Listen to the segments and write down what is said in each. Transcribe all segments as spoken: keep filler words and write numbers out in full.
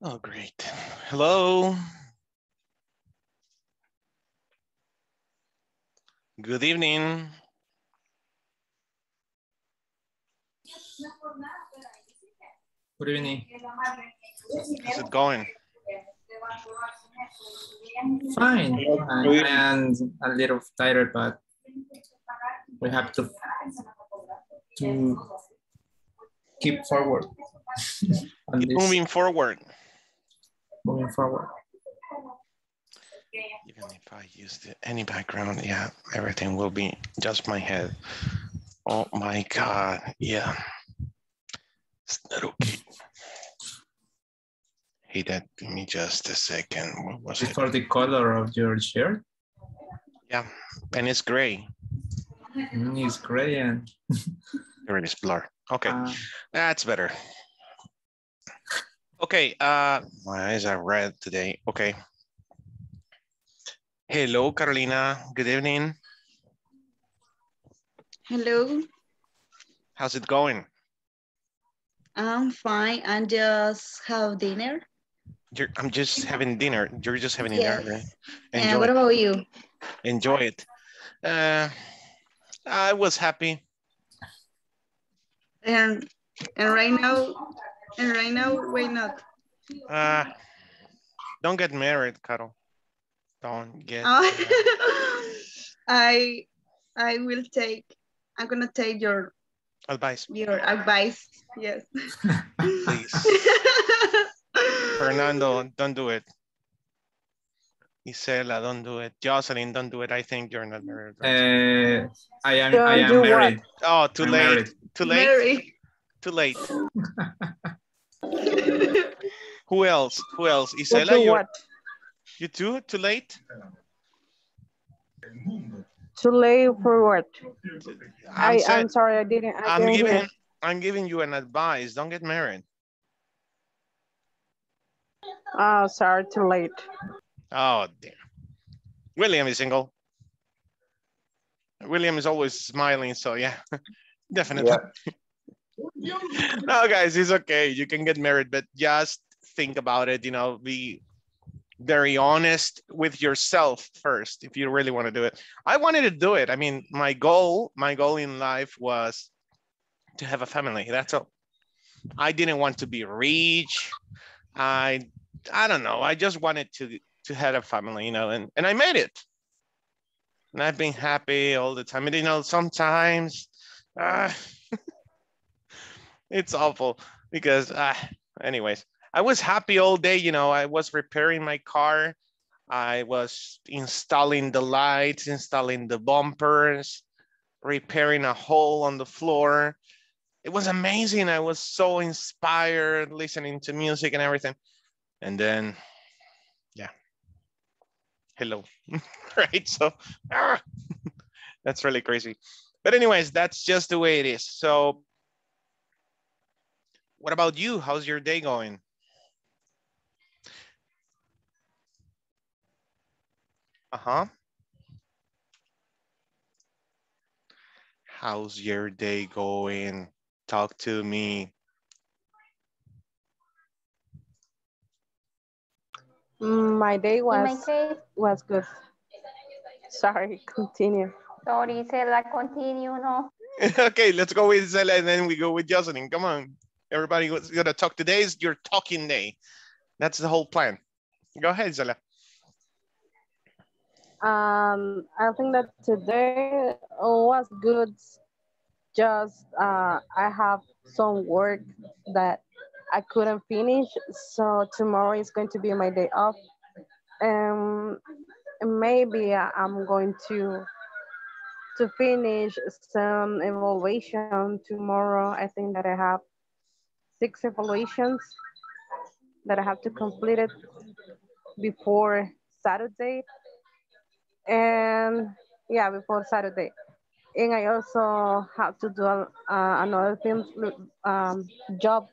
Oh, great. Hello. Good evening. Good evening. How's it going? Fine. And a little tired, but we have to, to keep forward. Keep moving forward. Moving forward. Even if I use the, any background, yeah, everything will be just my head. Oh my God, yeah. It's not okay. Hey, that, give me just a second. What was it? For the color of your shirt? Yeah, and it's gray. Mm, it's gray and... there it is, blur. Okay, uh, that's better. Okay, uh, my eyes are red today. Okay. Hello, Carolina. Good evening. Hello. How's it going? I'm fine. I just have dinner. You're, I'm just having dinner. You're just having yes. dinner, right? Enjoy. And what about you? Enjoy it. Uh, I was happy. And and right now, and right now, why not? Uh, don't get married, Carol. Don't get oh. I I will take I'm gonna take your advice. Your advice, yes. Please. Fernando, don't do it. Isela, don't do it. Jocelyn, don't do it. I think you're not married. Right? Uh, I am don't I am married. What? Oh, too I'm late. Married. Too late. Married. Too late. Who else? Who else? Isela, you what? You too? Too late? Too late for what? I'm, I, I'm sorry, I didn't. I I'm, didn't giving, I'm giving you an advice. Don't get married. Oh, sorry, too late. Oh, dear. William is single. William is always smiling, so yeah, definitely. Yeah. No, guys, it's okay. You can get married, but just think about it, you know, be very honest with yourself first, if you really want to do it. I wanted to do it. I mean, my goal, my goal in life was to have a family. That's all. I didn't want to be rich. I, I don't know. I just wanted to, to have a family, you know, and, and I made it. And I've been happy all the time. And, you know, sometimes uh, it's awful because uh, anyways, I was happy all day, you know, I was repairing my car. I was installing the lights, installing the bumpers, repairing a hole on the floor. It was amazing. I was so inspired listening to music and everything. And then, yeah. Hello. Right? So ah, that's really crazy. But anyways, that's just the way it is. So what about you? How's your day going? Uh-huh. How's your day going? Talk to me. My day was, my was good. Sorry, continue. Sorry, Isela, continue, no. Okay, let's go with Isela and then we go with Jocelyn. Come on. Everybody was gonna talk. Today is your talking day. That's the whole plan. Go ahead, Isela. Um, I think that today was good. Just uh, I have some work that I couldn't finish, so tomorrow is going to be my day off. Um, maybe I'm going to to finish some evaluation tomorrow. I think that I have six evaluations that I have to complete it before Saturday. And yeah, before Saturday. And I also have to do uh, another thing, um, job,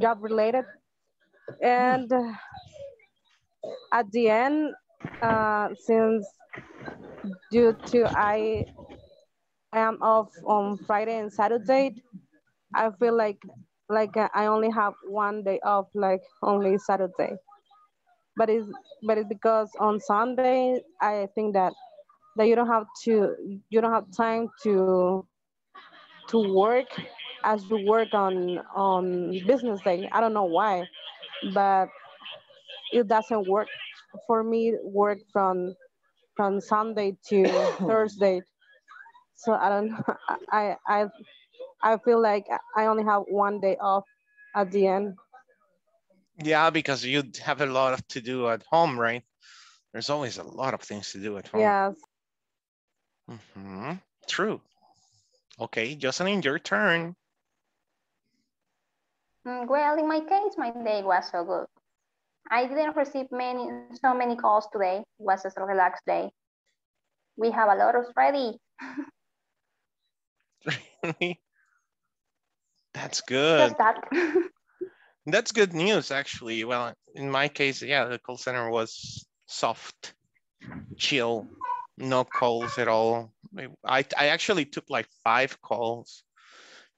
job related. And at the end, uh, since due to I am off on Friday and Saturday, I feel like like I only have one day off, like only Saturday. But it's, but it's because on Sunday, I think that, that you don't have to, you don't have time to, to work as you work on, on business day. I don't know why, but it doesn't work. For me, work from, from Sunday to Thursday. So I don't, I, I, I feel like I only have one day off at the end. Yeah, because you have a lot to do at home, right? There's always a lot of things to do at home. Yes. Mm-hmm. True. Okay, Jocelyn, your turn. Well, in my case, my day was so good. I didn't receive many, so many calls today. It was a relaxed day. We have a lot of ready. Really? That's good. Just that. That's good news, actually. Well, in my case, yeah, the call center was soft, chill, no calls at all. I, I actually took like five calls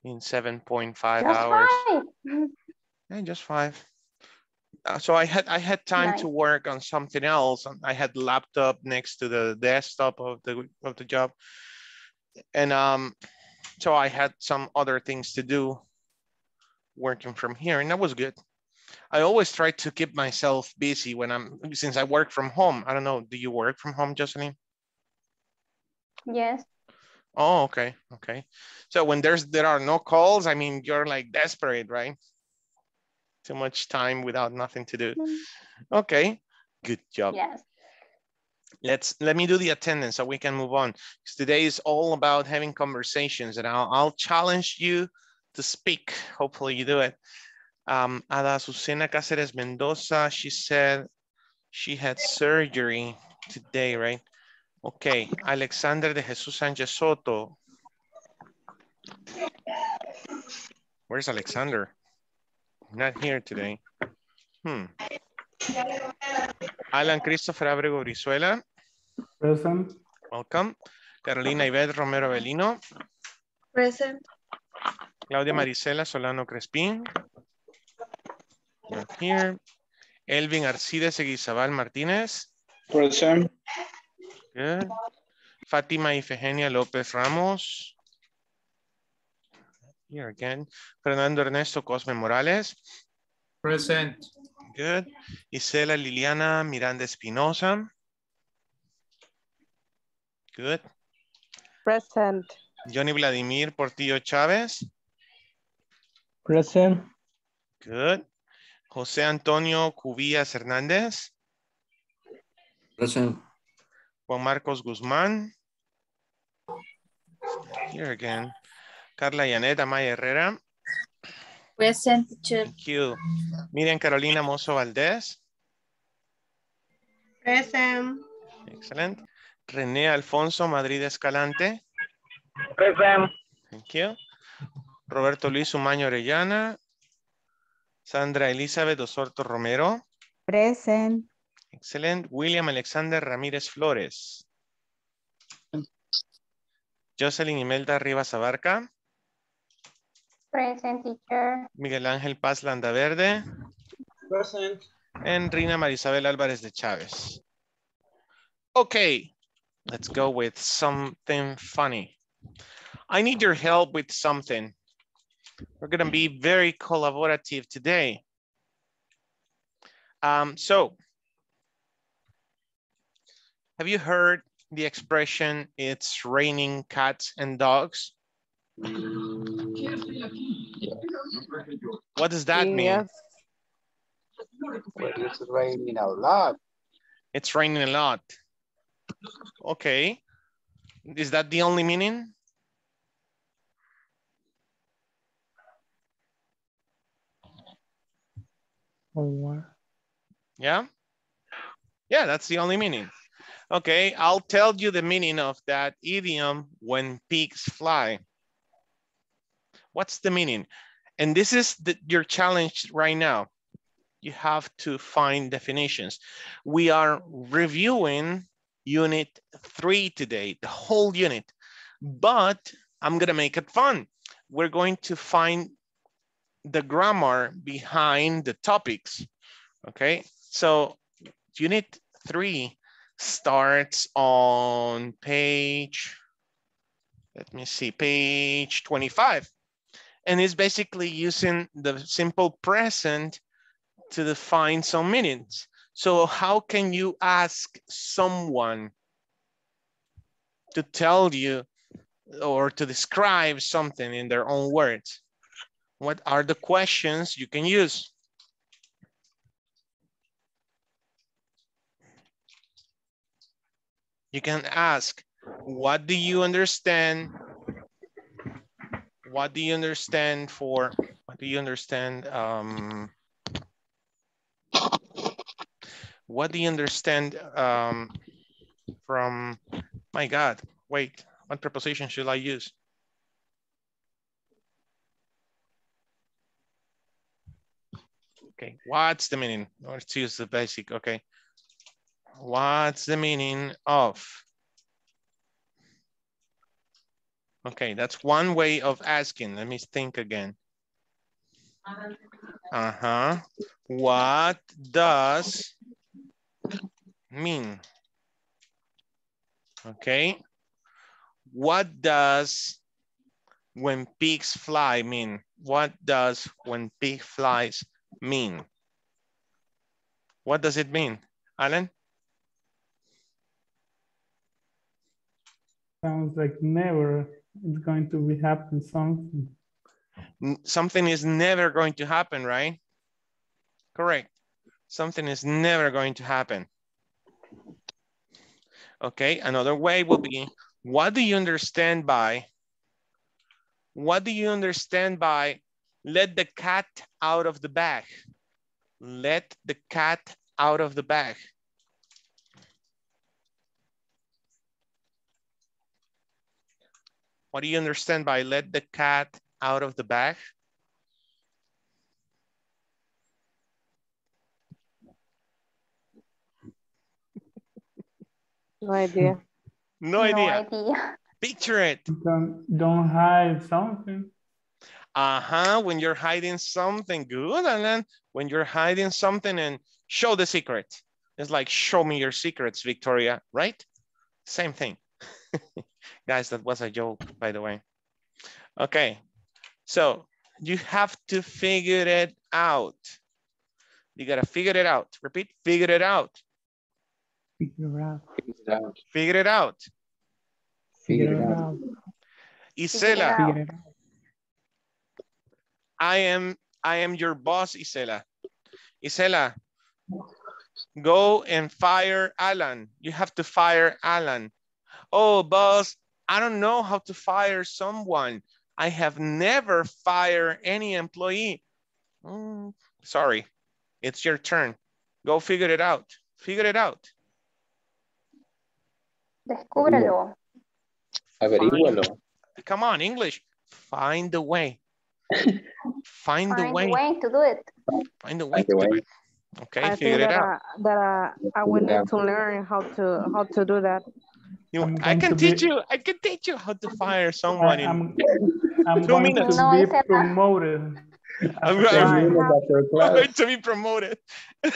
in seven point five hours. Five. Yeah, just five. Uh, so I had I had time nice. to work on something else. I had laptop next to the desktop of the of the job, and um, so I had some other things to do working from here, and that was good. I always try to keep myself busy when I'm, since I work from home. I don't know, do you work from home, Jocelyn? Yes. Oh, okay, okay. So when there's there are no calls, I mean, you're like desperate, right? Too much time without nothing to do. Okay, good job. Yes. Let's, let me do the attendance so we can move on. Today is all about having conversations, and I'll, I'll challenge you to speak. Hopefully you do it. Um, Ada Susana Caceres-Mendoza, she said she had surgery today, right? Okay, Alexander De Jesus Sanchez Soto. Where's Alexander? Not here today. Hmm. Alan Christopher Abrego-Brizuela. Present. Welcome. Carolina Ivette Romero Avelino. Present. Claudia Maricela Solano Crespin. Not here. Elvin Arcides Eguizabal Martínez. Present. Good. Fátima Ifigenia López Ramos. Here again. Fernando Ernesto Cosme Morales. Present. Good. Isela Liliana Miranda Espinosa. Good. Present. Johnny Vladimir Portillo Chávez. Present. Good. José Antonio Cubillas Hernández. Present. Juan Marcos Guzmán. Here again. Carla Yaneth Maya Herrera. Present, teacher. Thank you. Miriam Carolina Mozo Valdés. Present. Excellent. René Alfonso Madrid Escalante. Present. Thank you. Roberto Luis Humaño Orellana. Sandra Elizabeth Osorto Romero. Present. Excellent. William Alexander Ramírez Flores. Jocelyn Imelda Rivas Abarca. Present, teacher. Miguel Ángel Paz Landaverde. Present. Enrina Marisabel Álvarez de Chávez. Okay, let's go with something funny. I need your help with something. We're going to be very collaborative today. Um, so, have you heard the expression, it's raining cats and dogs? What does that mean? Yes. Well, it's raining a lot. It's raining a lot. Okay. Is that the only meaning? Or yeah. Yeah, that's the only meaning. Okay, I'll tell you the meaning of that idiom, when pigs fly. What's the meaning? And this is the, your challenge right now. You have to find definitions. We are reviewing unit three today, the whole unit, but I'm gonna make it fun. We're going to find the grammar behind the topics, okay? So unit three starts on page, let me see, page twenty-five. And it's basically using the simple present to define some meanings. So how can you ask someone to tell you or to describe something in their own words? What are the questions you can use? You can ask, what do you understand? What do you understand for, what do you understand? Um, what do you understand um, from, my God, wait, what preposition should I use? Okay, what's the meaning? Let's use the basic, okay. What's the meaning of? Okay, that's one way of asking. Let me think again. Uh-huh. What does mean? Okay. What does when pigs fly mean? What does when pig flies mean? What does it mean, Alan? Sounds like never it's going to be happen something. Something is never going to happen, right? Correct. Something is never going to happen. Okay, another way will be, what do you understand by? What do you understand by let the cat out of the bag? Let the cat out of the bag. What do you understand by let the cat out of the bag? No idea. No idea. No idea. Picture it. Don't, don't hide something. Uh-huh, when you're hiding something, good. And then when you're hiding something and show the secret. It's like, show me your secrets, Victoria, right? Same thing. Guys, that was a joke, by the way. Okay, so you have to figure it out. You gotta figure it out. Repeat, figure it out. Figure it out. Figure it out. Figure it out. Isela, I am, I am your boss, Isela. Isela, go and fire Alan. You have to fire Alan. Oh, boss, I don't know how to fire someone. I have never fired any employee. Mm, sorry, it's your turn. Go figure it out. Figure it out. Descúbrelo. Averígualo. Come on, English. Find the way. Find, Find the way. way to do it. Find the way Find to way. do it. Okay, I figure it out. I, that uh, I will need to learn how to how to do that. You, I can teach be, you, I can teach you how to fire someone I, I'm, in I'm two minutes. I'm going to be promoted. I'm, I'm, I'm going to be promoted. yeah.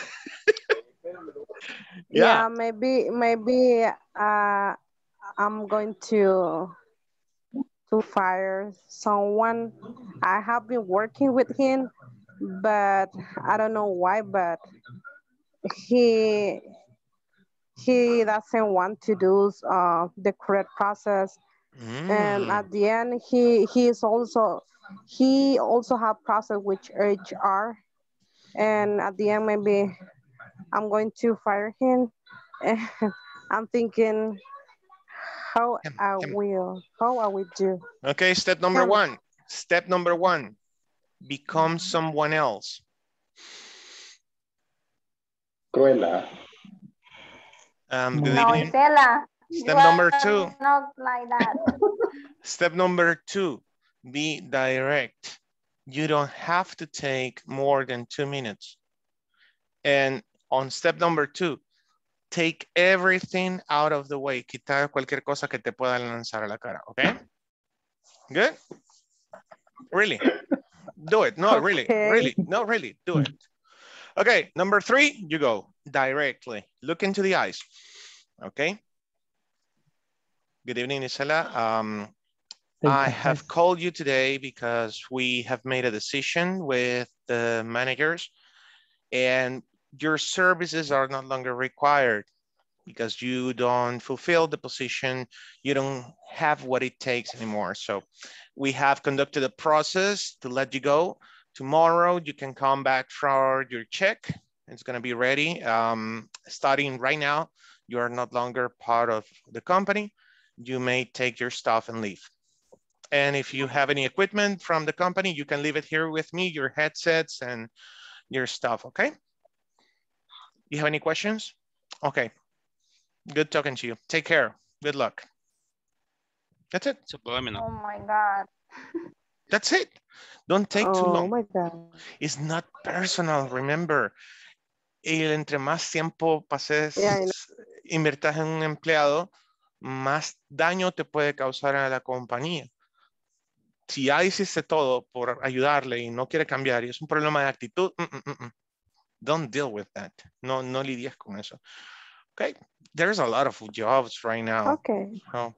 yeah, maybe, maybe uh, I'm going to, to fire someone. I have been working with him, but I don't know why, but he... He doesn't want to do uh, the correct process, mm. and at the end, he he is also he also have process with H R, and at the end, maybe I'm going to fire him. And I'm thinking, how um, I um, will, how I will do. Okay, step number um, one. Step number one, become someone else. Cruella. Um, no, Isela, step number two. Not like that. Step number two, be direct. You don't have to take more than two minutes. And on step number two, take everything out of the way. Quitar cualquier cosa que te pueda lanzar a la cara, okay? Good? Really? do it. No, okay. really, really, no, really, do it. Okay, number three, you go directly. Look into the eyes, okay? Good evening, Isela. Um, I have called you today because we have made a decision with the managers and your services are no longer required because you don't fulfill the position. You don't have what it takes anymore. So we have conducted a process to let you go. Tomorrow you can come back for your check. It's gonna be ready. Um, starting right now, you are no longer part of the company. You may take your stuff and leave. And if you have any equipment from the company, you can leave it here with me, your headsets and your stuff, okay? You have any questions? Okay, good talking to you. Take care, good luck. That's it. Subliminal. Oh my God. That's it. Don't take oh, too long. Oh my God. It's not personal, remember. El entre más tiempo pases, yeah, invertas en un empleado, más daño te puede causar a la compañía. Si ya hiciste todo por ayudarle y no quiere cambiar y es un problema de actitud, mm, mm, mm, don't deal with that. No, no lidies con eso. Okay, there's a lot of jobs right now. Okay. So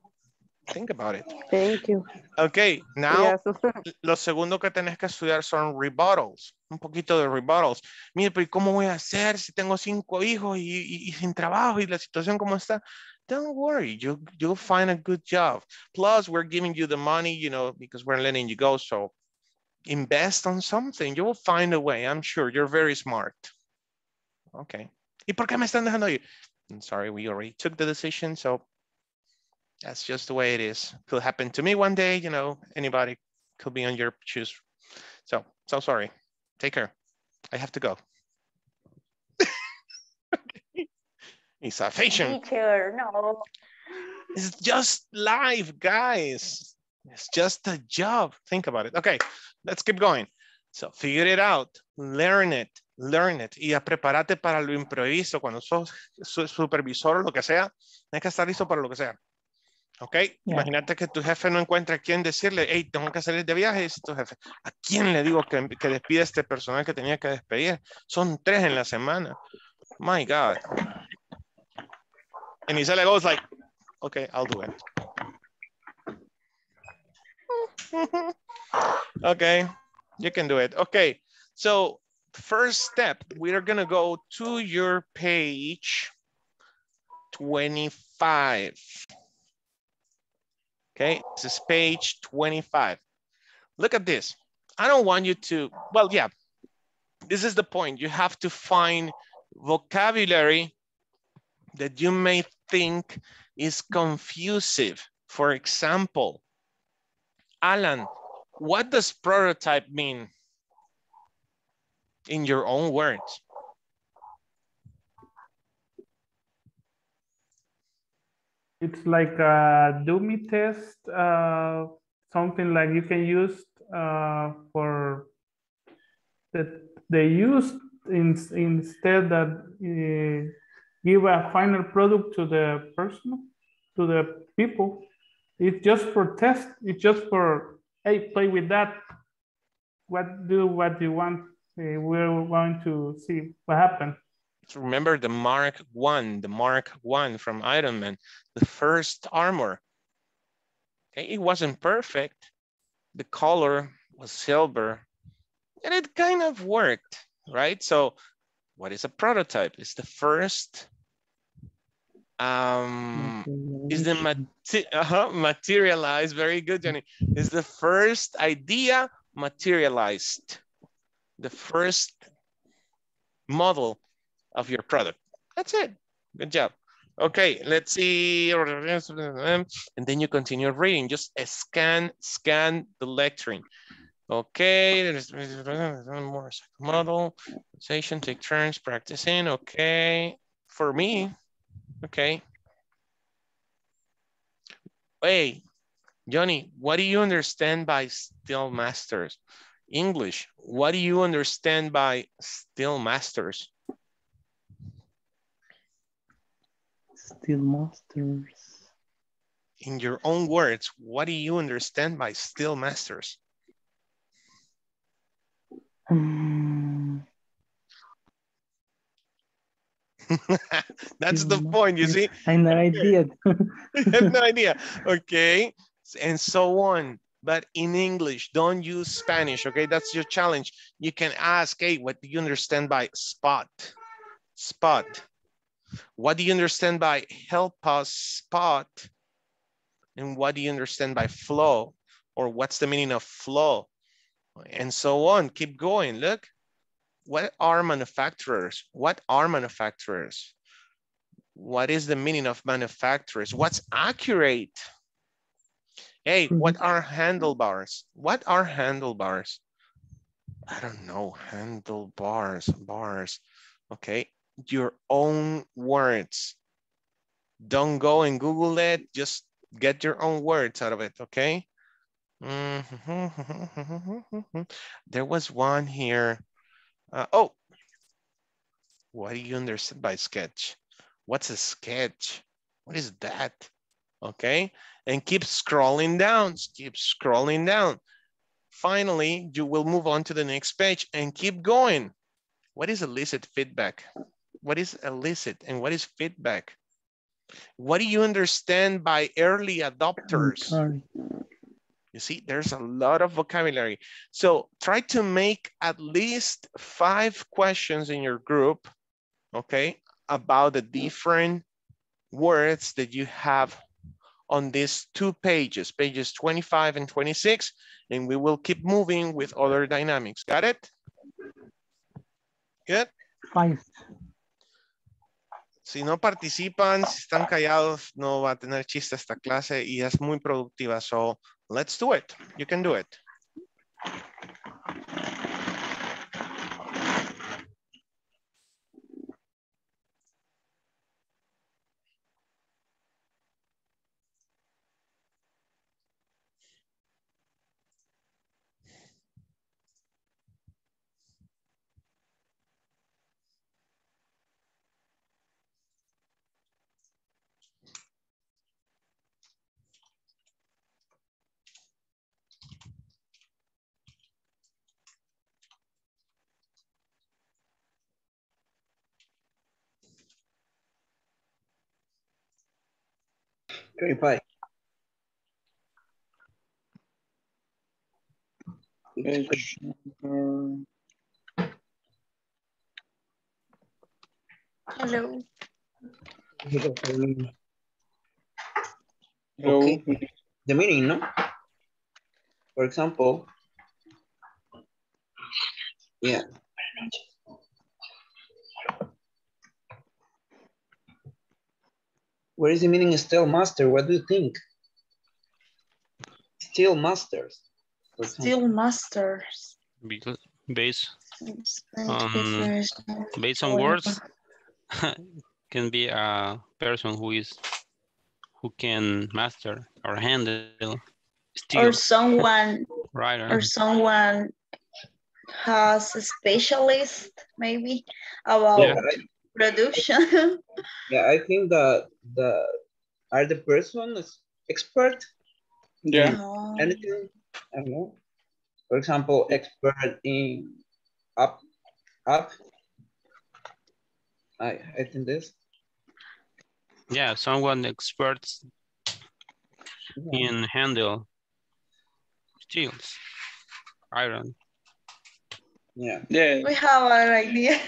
think about it. Thank you. Okay, now yes. Lo segundo que tenés que estudiar son rebuttals. Un poquito de rebuttals. Mire, pero ¿y cómo voy a hacer si tengo cinco hijos y, y, y sin trabajo y la situación cómo está? Don't worry, you, you'll find a good job. Plus, we're giving you the money, you know, because we're letting you go. So invest on something. You will find a way. I'm sure you're very smart. Okay. ¿Y por qué me están dejando ir? I'm sorry, we already took the decision. So that's just the way it is. Could happen to me one day, you know, anybody could be on your shoes. So, so sorry. Take care. I have to go. It's a fashion. Teacher, no. It's just life, guys. It's just a job. Think about it. Okay, let's keep going. So figure it out. Learn it. Learn it. Y prepárate para lo imprevisto. Cuando sos supervisor o lo que sea, tienes que estar listo para lo que sea. Ok, yeah. Imagínate que tu jefe no encuentra a quién decirle, hey, tengo que salir de viaje, dice tu jefe, ¿a quién le digo que, que despide este personal que tenía que despedir? Son tres en la semana. My God. And Isela goes like, okay, I'll do it. Okay, you can do it. Okay, so first step, we are gonna go to your page twenty-five. Okay, this is page twenty-five. Look at this. I don't want you to, well, yeah, this is the point. You have to find vocabulary that you may think is confusive. For example, Alan, what does prototype mean? In your own words. It's like a dummy test, uh, something like you can use uh, for that they use in, instead that uh, give a final product to the person, to the people. It's just for test. It's just for, hey, play with that. What do what you want? Uh, we're going to see what happens. Remember the Mark One, the Mark One from Iron Man, the first armor. Okay, it wasn't perfect. The color was silver, and it kind of worked, right? So, what is a prototype? It's the first. Um, is the mate uh-huh, materialized? Very good, Johnny. Is the first idea materialized? The first model of your product. That's it. Good job. Okay, let's see. And then you continue reading. Just scan, scan the lecturing. Okay, there's more model, session, take turns, practicing. Okay, for me, okay. Hey, Johnny, what do you understand by still masters? English, what do you understand by still masters? Still masters. In your own words, what do you understand by still masters? Um, That's the point, you see? I have no idea. I have no idea. Okay. And so on. But in English, don't use Spanish, okay? That's your challenge. You can ask, hey, what do you understand by spot? Spot. What do you understand by help us spot? And what do you understand by flow? Or what's the meaning of flow? And so on. Keep going. Look. What are manufacturers? What are manufacturers? What is the meaning of manufacturers? What's accurate? Hey, what are handlebars? What are handlebars? I don't know. Handlebars, bars. Okay. Your own words. Don't go and Google it. Just get your own words out of it. Okay. Mm-hmm. There was one here. Uh, oh, what do you understand by sketch? What's a sketch? What is that? Okay, and keep scrolling down, keep scrolling down. Finally, you will move on to the next page and keep going. What is illicit feedback? What is illicit and what is feedback? What do you understand by early adopters? You see, there's a lot of vocabulary. So try to make at least five questions in your group, okay, about the different words that you have on these two pages, pages twenty-five and twenty-six, and we will keep moving with other dynamics. Got it? Good? Five. Si no participan, si están callados, no va a tener chiste esta clase y es muy productiva, so... Let's do it. You can do it. Okay, bye. Hello. Hello. Okay. The meaning, no? For example, yeah. Where is the meaning of still master? What do you think? Still masters. Still masters. Because based, um, based on words, can be a person who is who can master or handle. Still. Or someone. Right. Or someone has a specialist maybe about. Yeah. Production. Yeah, I think the the are the person is expert. Yeah. Oh. Anything, I don't know. For example, expert in up up. I I think this. Yeah, someone experts yeah. in handle steels, iron. Yeah. yeah, we have an idea.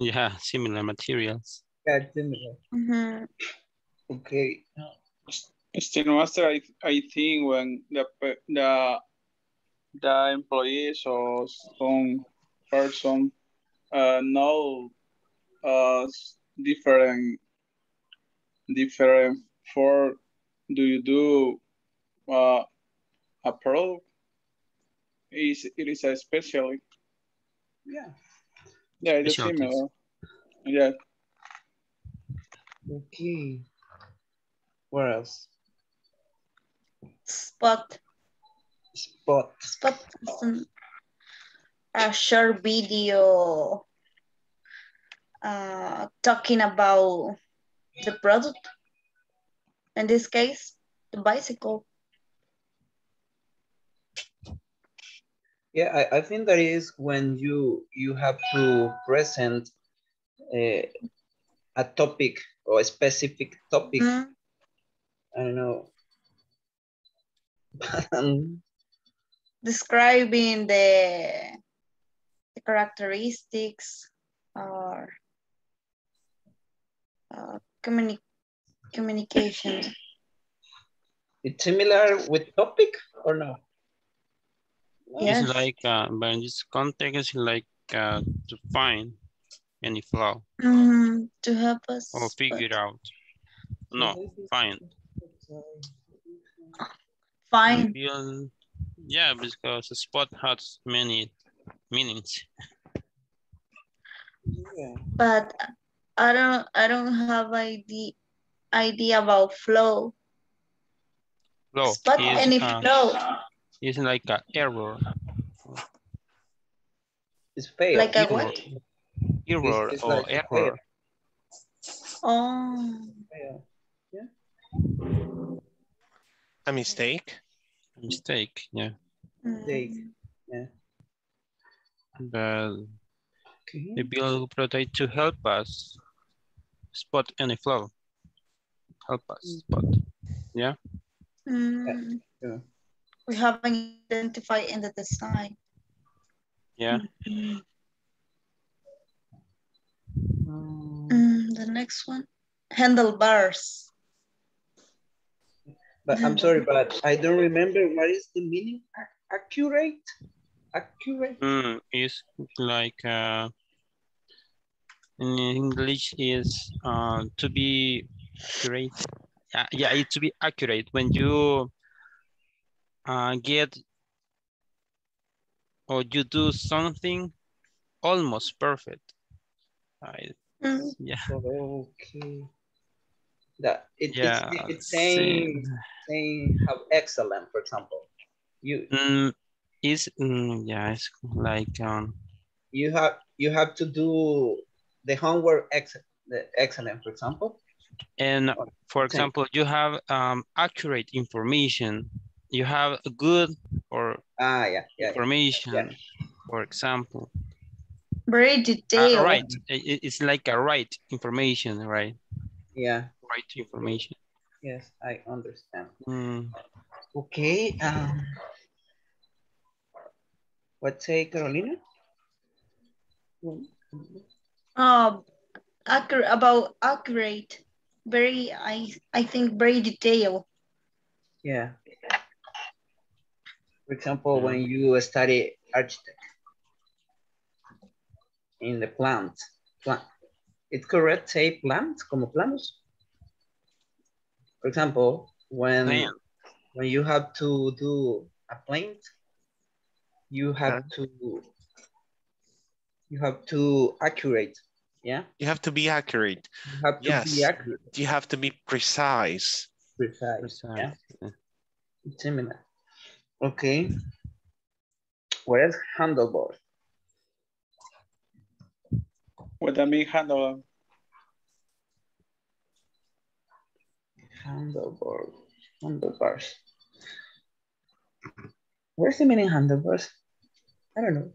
Yeah, similar materials. Yeah, similar. Mm-hmm. Okay. Still master, I I think when the the the employees or some person uh, know uh, different different for do you do uh, a product is it is a specialty. Yeah. Yeah, it's female. Yeah. Okay. Where else? Spot. Spot. Spot is a short video uh, talking about the product. In this case, the bicycle. Yeah, I, I think that is when you you have to present uh, a topic or a specific topic. Mm-hmm. I don't know. Describing the, the characteristics or uh, communi communication. It's similar with topic or no? Yes. It's like, uh, but in this context, like uh, to find any flaw. Mm-hmm. To help us. Or figure but... out. No, find. Find. Feel, yeah, because the spot has many meanings. Yeah. But I don't, I don't have idea, idea about flow. Flow. Spot is, any uh, flow. It's like an error. It's fail. Like a error. What? Error it's, it's or like error. Oh. Yeah. A mistake. A mistake. Yeah. Mistake. Yeah. But okay. The bill protect to help us spot any flaw. Help us spot. Yeah. Mm. Yeah. We haven't identified in the design. Yeah. Mm. Mm, the next one, handlebars. But I'm sorry, but I don't remember what is the meaning. Accurate, accurate. Mm, it's like uh, in English is uh, to be accurate. Uh, yeah, it's to be accurate when you. Uh, get or you do something almost perfect. I, mm. Yeah. Okay. That it, yeah, it's, it's saying, saying how excellent, for example. You mm, is mm, yeah, it's like um. You have you have to do the homework ex the excellent, for example. And for example, you have um accurate information. You have a good or ah, yeah, yeah, information, yeah. For example. Very detailed. Uh, right, it's like a right information, right? Yeah. Right information. Yes, I understand. Mm. Okay. Um, what say, Carolina? Um, accurate, about accurate, very, I, I think very detailed. Yeah. For example, when you study architect in the plant, plant, it's correct say plant, como planos. For example, when Man. when you have to do a plant, you have yeah. to you have to accurate, yeah. You have to be accurate. You have to yes. be accurate. You have to be precise. Precise. Precise. Yeah. Yeah. It's similar. Okay, where's handlebar? What do I mean handlebar? Handlebar, handlebars. Where's the meaning handlebars? I don't know.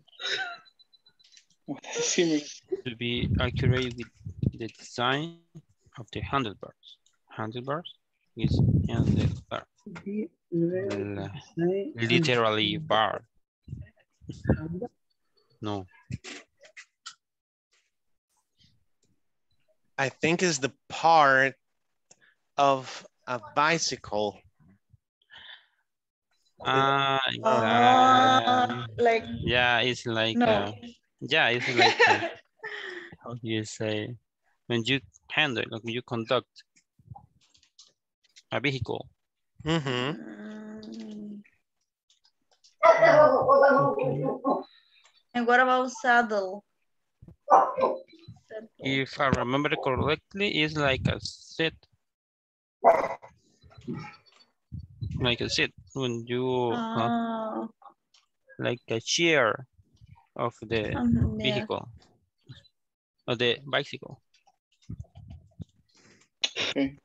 What does it mean? To be accurate with the design of the handlebars. Handlebars is handlebar. The L literally bar. No. I think it's the part of a bicycle. Uh, uh, uh like yeah, it's like no. uh, yeah, it's like uh, how do you say when you handle, like when you conduct a vehicle. Mm-hmm. And what about saddle? If I remember correctly, it's like a seat. Like a seat when you oh. uh, like a chair of the um, vehicle yeah. or the bicycle. Okay.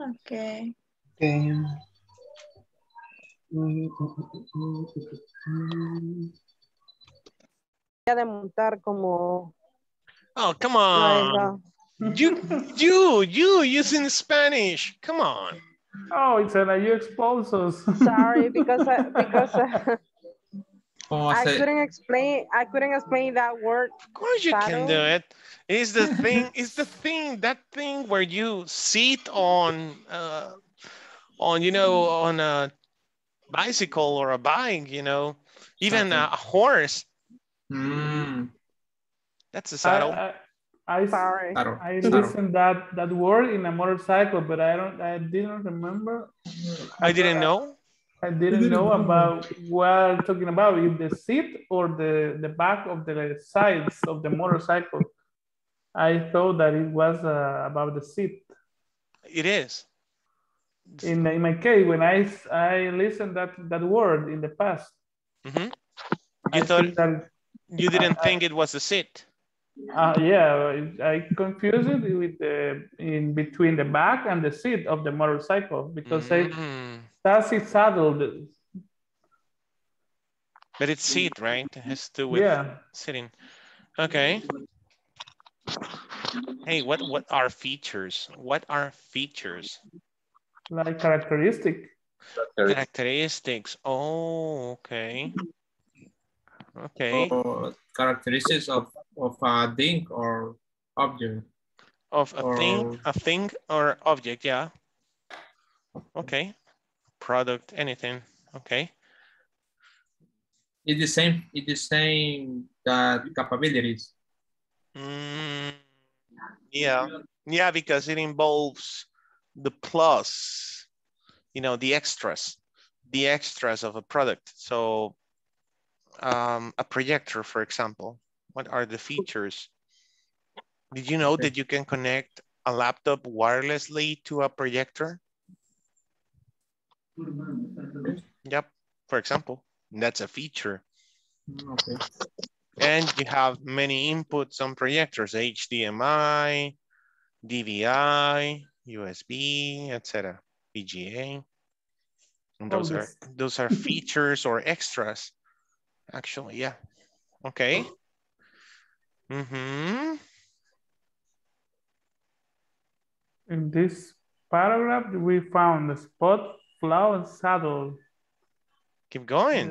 Okay. Okay. De montar como. Oh, come on. You, you, you using Spanish. Come on. Oh, Isela, you expose us. Sorry, because I, because uh, oh, I, I couldn't explain. I couldn't explain that word. Of course, you saddle. Can do it. It's the thing. It's the thing. That thing where you sit on, uh, on you know, on a bicycle or a bike. You know, even a, a horse. Mm. That's a saddle. I, I, I, Sorry. Saddle. I listened that that word in a motorcycle, but I don't. I didn't remember. I didn't know. I didn't, I didn't know, know about what I'm talking about. If the seat or the the back of the sides of the motorcycle. I thought that it was uh, about the seat. It is. In in my case, when I I listened that that word in the past. Mm-hmm. You I thought. That, You didn't uh, think it was a seat. Uh, yeah, I confused it with the in between the back and the seat of the motorcycle because mm-hmm. I, that's it saddled. But it's seat, right? It has to do with yeah. sitting. Okay. Hey, what what are features? What are features? Like characteristic. Characteristics. Oh, okay. Okay. Oh, characteristics of of a thing or object. Of a or... thing, a thing or object, yeah. Okay. Product, anything. Okay. It's the same. It's the same that capabilities. Mm, yeah. Yeah, because it involves the plus, you know, the extras, the extras of a product. So. Um, a projector, for example. What are the features? Did you know okay. that you can connect a laptop wirelessly to a projector? Okay. Yep, for example, that's a feature. Okay. And you have many inputs on projectors, H D M I, D V I, U S B, et cetera, V G A. And those are those are features or extras. Actually, yeah. Okay. Mm-hmm. In this paragraph, we found the spot, plow, and saddle. Keep going.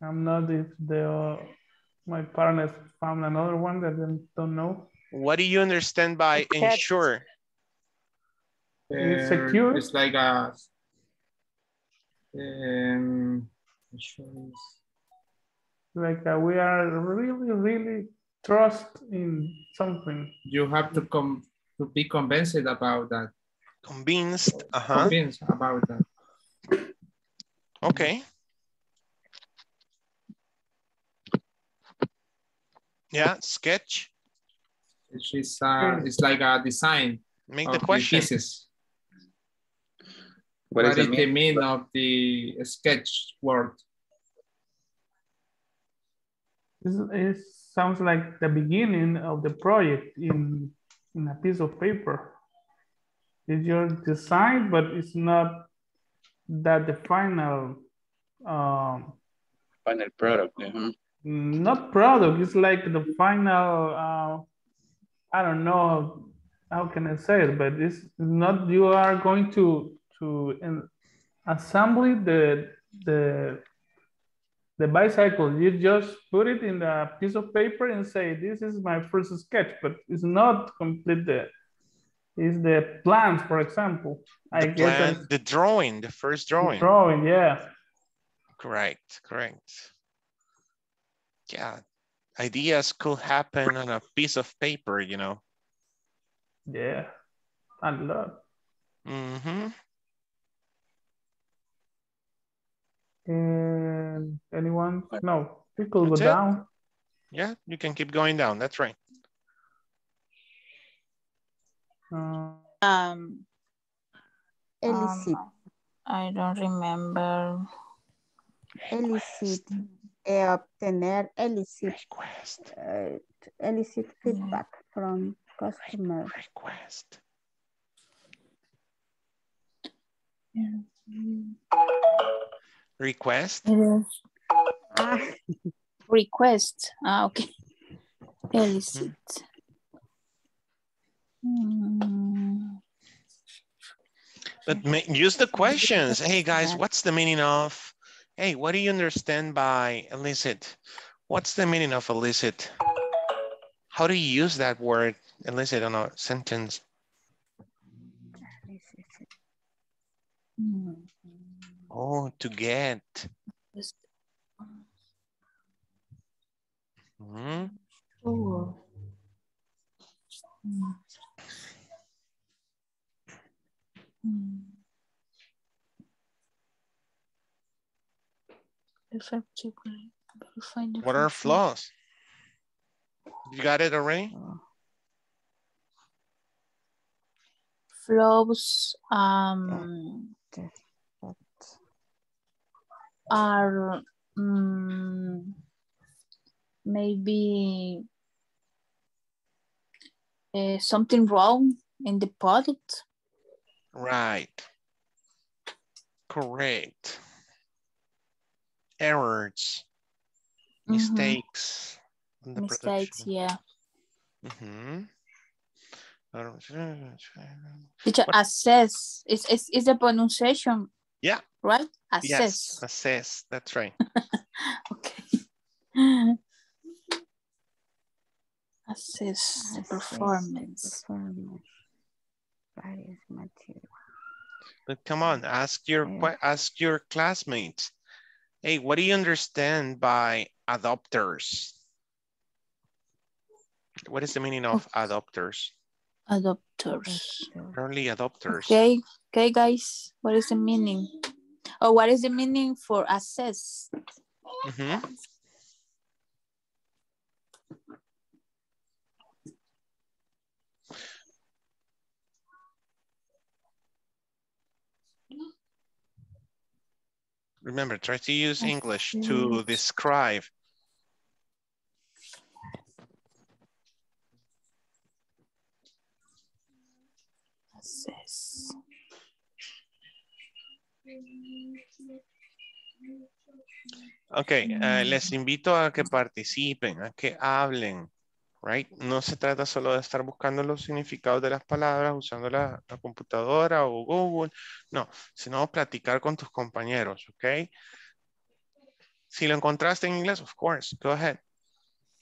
I'm not if the uh, my partners found another one that I don't know. What do you understand by okay. insure? Uh, Secure. It's like a. Um, Insurance. Like uh, we are really, really trust in something. You have to come to be convinced about that. Convinced, uh huh. Convinced about that. Okay. Yeah, sketch. It's just, uh, it's like a design. Make the question. The What, what is the mean? meaning of the sketch word? It sounds like the beginning of the project in, in a piece of paper. It's your design, but it's not that the final... Um, final product. Yeah. Not product, it's like the final, uh, I don't know, how can I say it, but it's not, you are going to to assemble the, the, the bicycle. You just put it in a piece of paper and say, this is my first sketch, but it's not complete. The, it's the plans, for example. The I plan, guess the drawing, the first drawing. The drawing, yeah. Correct, correct. Yeah, ideas could happen on a piece of paper, you know. Yeah, I love. Mm-hmm. And anyone? No, people go down. Yeah, you can keep going down. That's right. Um, um, elicit. I don't remember. Elicit. Obtener elicit. Request. Uh, elicit feedback from customer. Request. Mm-hmm. Request. Uh, uh, request. Ah, okay. Elicit. Mm. But use the questions. Hey guys, what's the meaning of? Hey, what do you understand by illicit? What's the meaning of illicit? How do you use that word illicit on a sentence? Oh, to get. Mm-hmm. Oh. Mm. Mm. What are flaws? You got it already? Flaws um, are um, maybe uh, something wrong in the product. Right. Correct. Errors, mm-hmm. mistakes. In the mistakes, production. Yeah. Mm-hmm. Teacher, assess. It's, it's, it's the pronunciation. Yeah. Right? Assess. Yes, assess. That's right. Okay. Assess the performance. performance. But come on, ask your yeah. ask your classmates. Hey, what do you understand by adopters? What is the meaning of adopters? Adopters. Early adopters. Okay, okay, guys. What is the meaning? Oh, what is the meaning for assess? Mm-hmm. Remember, try to use English to describe. Assess. Okay, uh, les invito a que participen, a que hablen, right? No se trata solo de estar buscando los significados de las palabras usando la, la computadora o Google, no, sino platicar con tus compañeros, okay? Si lo encontraste en inglés, of course, go ahead.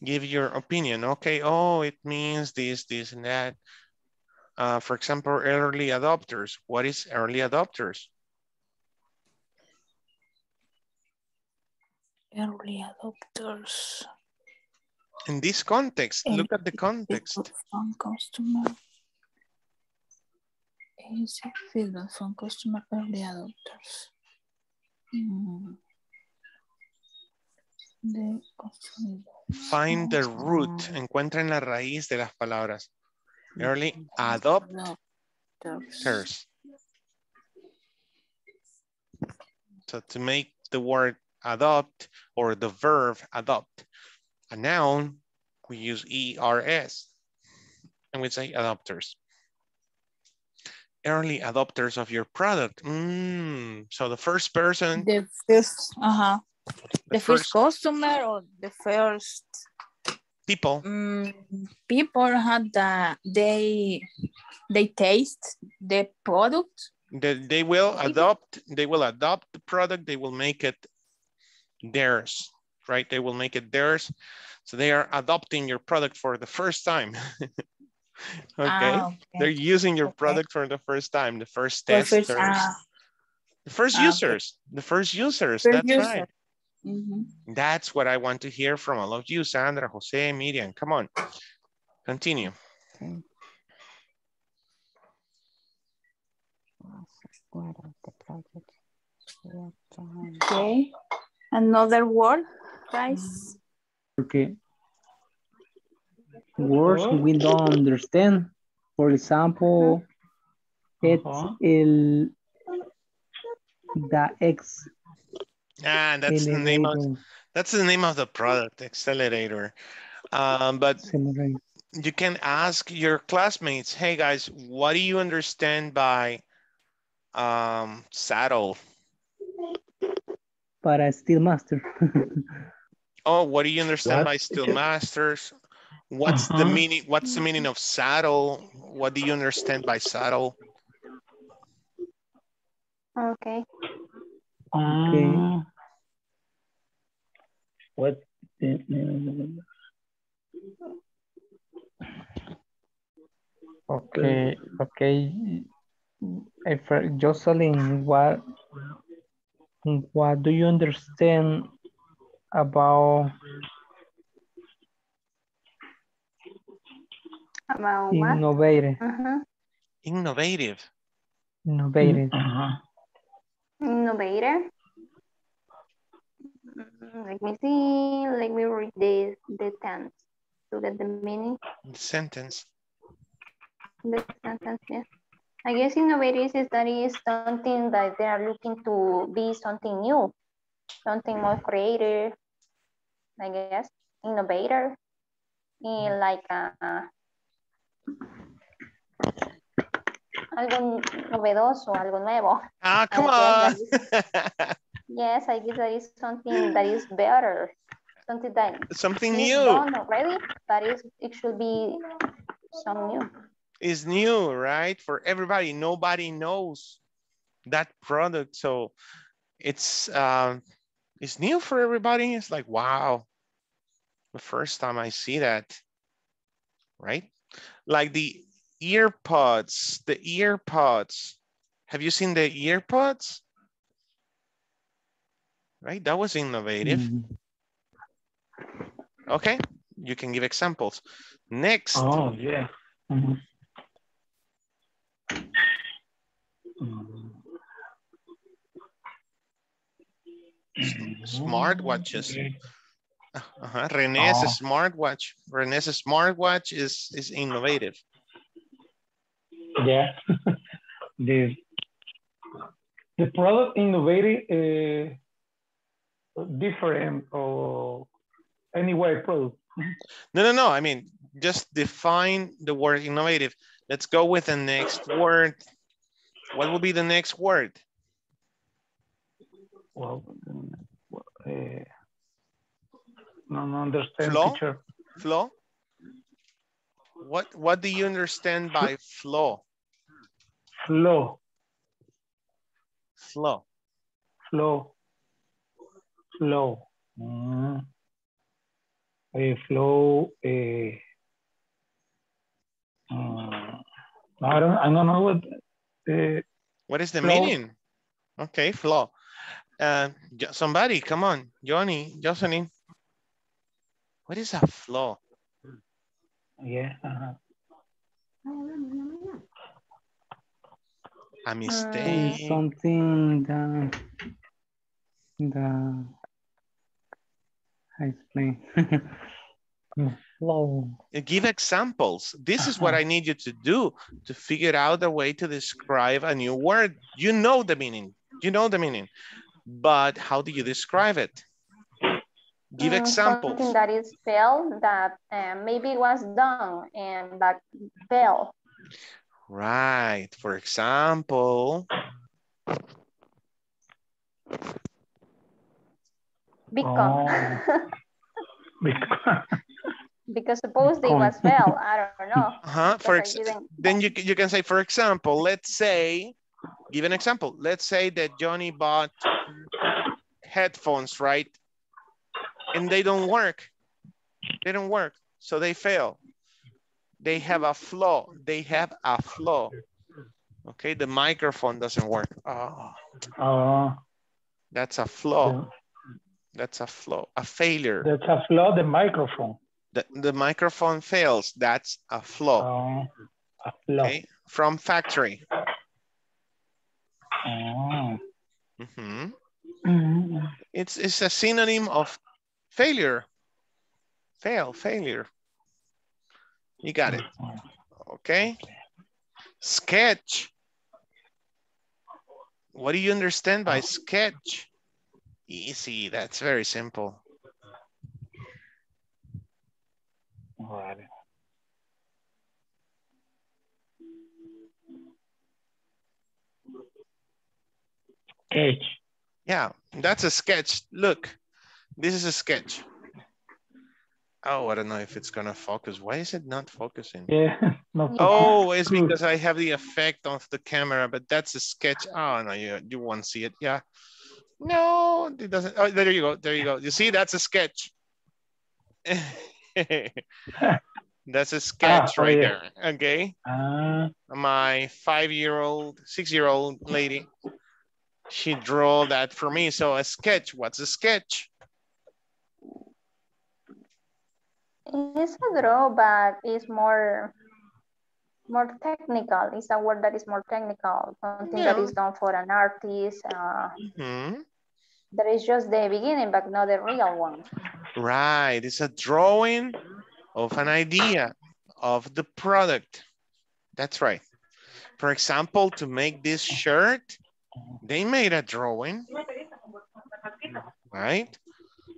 Give your opinion, okay? Oh, it means this, this, and that. Uh, for example, early adopters. What is early adopters? Early adopters. In this context, early look at the context. From customer. Is feedback from customer early adopters. Mm. The customer. Find the root. Encuentren la raíz de las palabras. Early adopters. So to make the word adopt or the verb adopt a noun, we use E R S and we say adopters. Early adopters of your product. Mm, so the first person. The first, uh-huh. The, the first, first customer or the first. People. Mm, people had the, they, they taste the product. They, they will adopt, they will adopt the product. They will make it theirs, right? They will make it theirs. So they are adopting your product for the first time. okay. Ah, okay. They're using your okay. product for the first time. The first testers. The first, uh, the first uh, users. Okay. The first users. First That's user. right. Mm-hmm. That's what I want to hear from all of you, Sandra, Jose, Miriam. Come on, continue. Okay. okay. Another word, guys. Okay. Words we don't understand. For example, it's uh-huh. el the ex. Ah, that's Accelerator. the name of that's the name of the product, Accelerator. Um, but Accelerator. You can ask your classmates, hey guys, what do you understand by um, saddle? para Steel Master. Oh, what do you understand what? by Steel Masters? What's uh-huh. the meaning? What's the meaning of saddle? What do you understand by saddle? Okay. Okay. Uh, what? Okay. Okay. If, Jocelyn, what? What do you understand about? About what? Innovative. Uh-huh. Innovative. Innovative. Uh-huh. Innovator. Let me see. Let me read the the tense to get the meaning. The sentence. The sentence, yes. I guess innovative is that is something that they are looking to be something new, something more creative. I guess innovator, in like a. Algo novedoso, algo nuevo. Ah, come on. Yes, I guess that is something that is better. Something that something new. Done already, but it's, it should be some new. It's new, right? For everybody, nobody knows that product, so it's um, it's new for everybody. It's like wow, the first time I see that, right? Like the earpods, the earpods. Have you seen the earpods? Right, that was innovative. Mm-hmm. Okay, you can give examples. Next. Oh, yeah. Mm-hmm. Smartwatches. Uh-huh. Rene's oh. smartwatch. Rene's smartwatch is is innovative. Yeah, the the product innovative is uh, different or anyway product. No, no, no. I mean, just define the word innovative. Let's go with the next word. What will be the next word? Well, uh, no, no, understand. Flow? Teacher. Flow? What what do you understand by flow? Flow. Flow. Flow. Flow. Mm. A flow. A. Um, I don't. I don't know what. Uh, what is the flow meaning? Okay, flow. Uh, somebody, come on, Johnny, Jocelyn. What is a flow? Yeah. Uh-huh. A mistake. Uh, something that the I explain. Flow. Give examples. This uh-huh. is what I need you to do to figure out a way to describe a new word. You know the meaning. You know the meaning, but how do you describe it? Give examples. Something that is failed, that uh, maybe was done and that failed. Right. For example. Bitcoin. Oh. Bitcoin. Because suppose Bitcoin. They was failed. I don't know. Uh-huh. For ex then you, you can say, for example, let's say, give an example. Let's say that Johnny bought headphones, right? And they don't work. They don't work. So they fail. They have a flaw. They have a flaw. Okay, the microphone doesn't work. Oh. Uh, that's a flaw. Yeah. That's a flaw. A failure. That's a flaw, the microphone. The, the microphone fails. That's a flaw. Uh, a flaw. Okay? From factory. Oh. Mm-hmm. Mm-hmm. It's, it's a synonym of failure. Fail, failure. You got it. Okay. Sketch. What do you understand by sketch? Easy. That's very simple. All right. Sketch. Yeah, that's a sketch. Look, this is a sketch. Oh, I don't know if it's gonna focus. Why is it not focusing? Yeah. Not oh, it's because I have the effect of the camera, but that's a sketch. Oh no, you you won't see it. Yeah. No, it doesn't. Oh, there you go. There you go. You see, that's a sketch. That's a sketch ah, right oh, yeah. there. Okay. Uh... My five-year-old, six-year-old lady, she drew that for me. So a sketch. What's a sketch? It's a draw, but it's more, more technical. It's a word that is more technical. Something yeah. that is done for an artist. Uh, mm-hmm. That is just the beginning, but not the real one. Right. It's a drawing of an idea of the product. That's right. For example, to make this shirt, they made a drawing, right?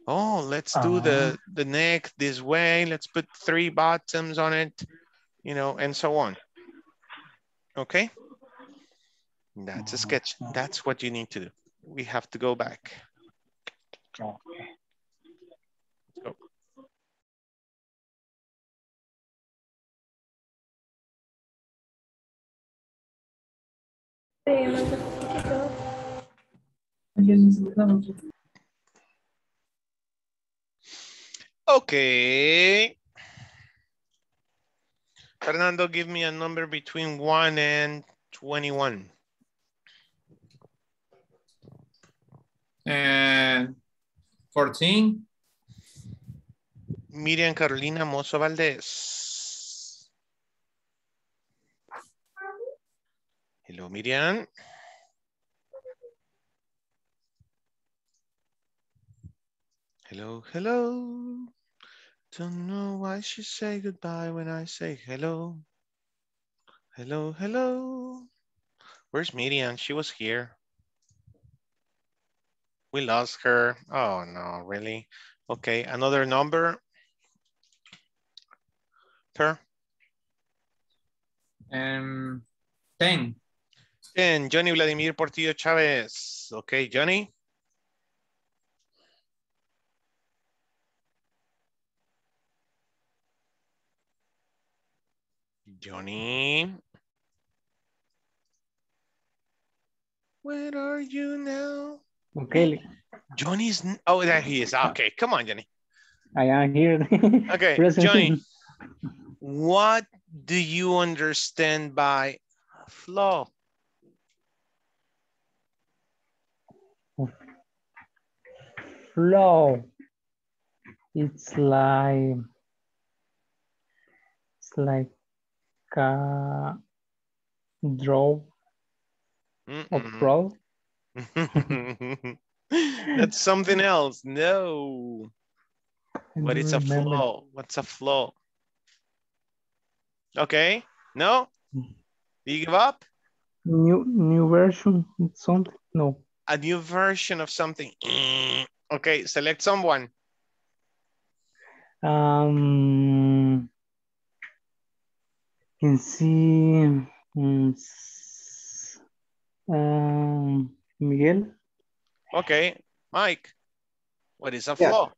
Oh, let's do uh-huh. the, the neck this way. Let's put three bottoms on it, you know, and so on. Okay. That's a sketch. That's what you need to do. We have to go back. Okay. Go. Okay. Fernando, give me a number between one and twenty-one. And fourteen. Miriam Carolina Mozo Valdés. Hello, Miriam. Hello, hello. Don't know why she say goodbye when I say hello. Hello, hello. Where's Miriam? She was here. We lost her. Oh no, really? Okay, another number. Per. Um, ten. ten, Johnny Vladimir Portillo Chávez. Okay, Johnny. Johnny. Where are you now? Okay. Johnny's, oh, there he is. Okay, come on, Johnny. I am here. Okay, Johnny, what do you understand by flow? Flow. It's like, it's like, Uh, draw mm -mm. or pro. That's something else. No, but it's a flow. What's a flow? Okay, no, do you give up? New new version of something? No, a new version of something. Okay, select someone. Um. Can see um, Miguel. Okay, Mike, what is a flow? Yeah.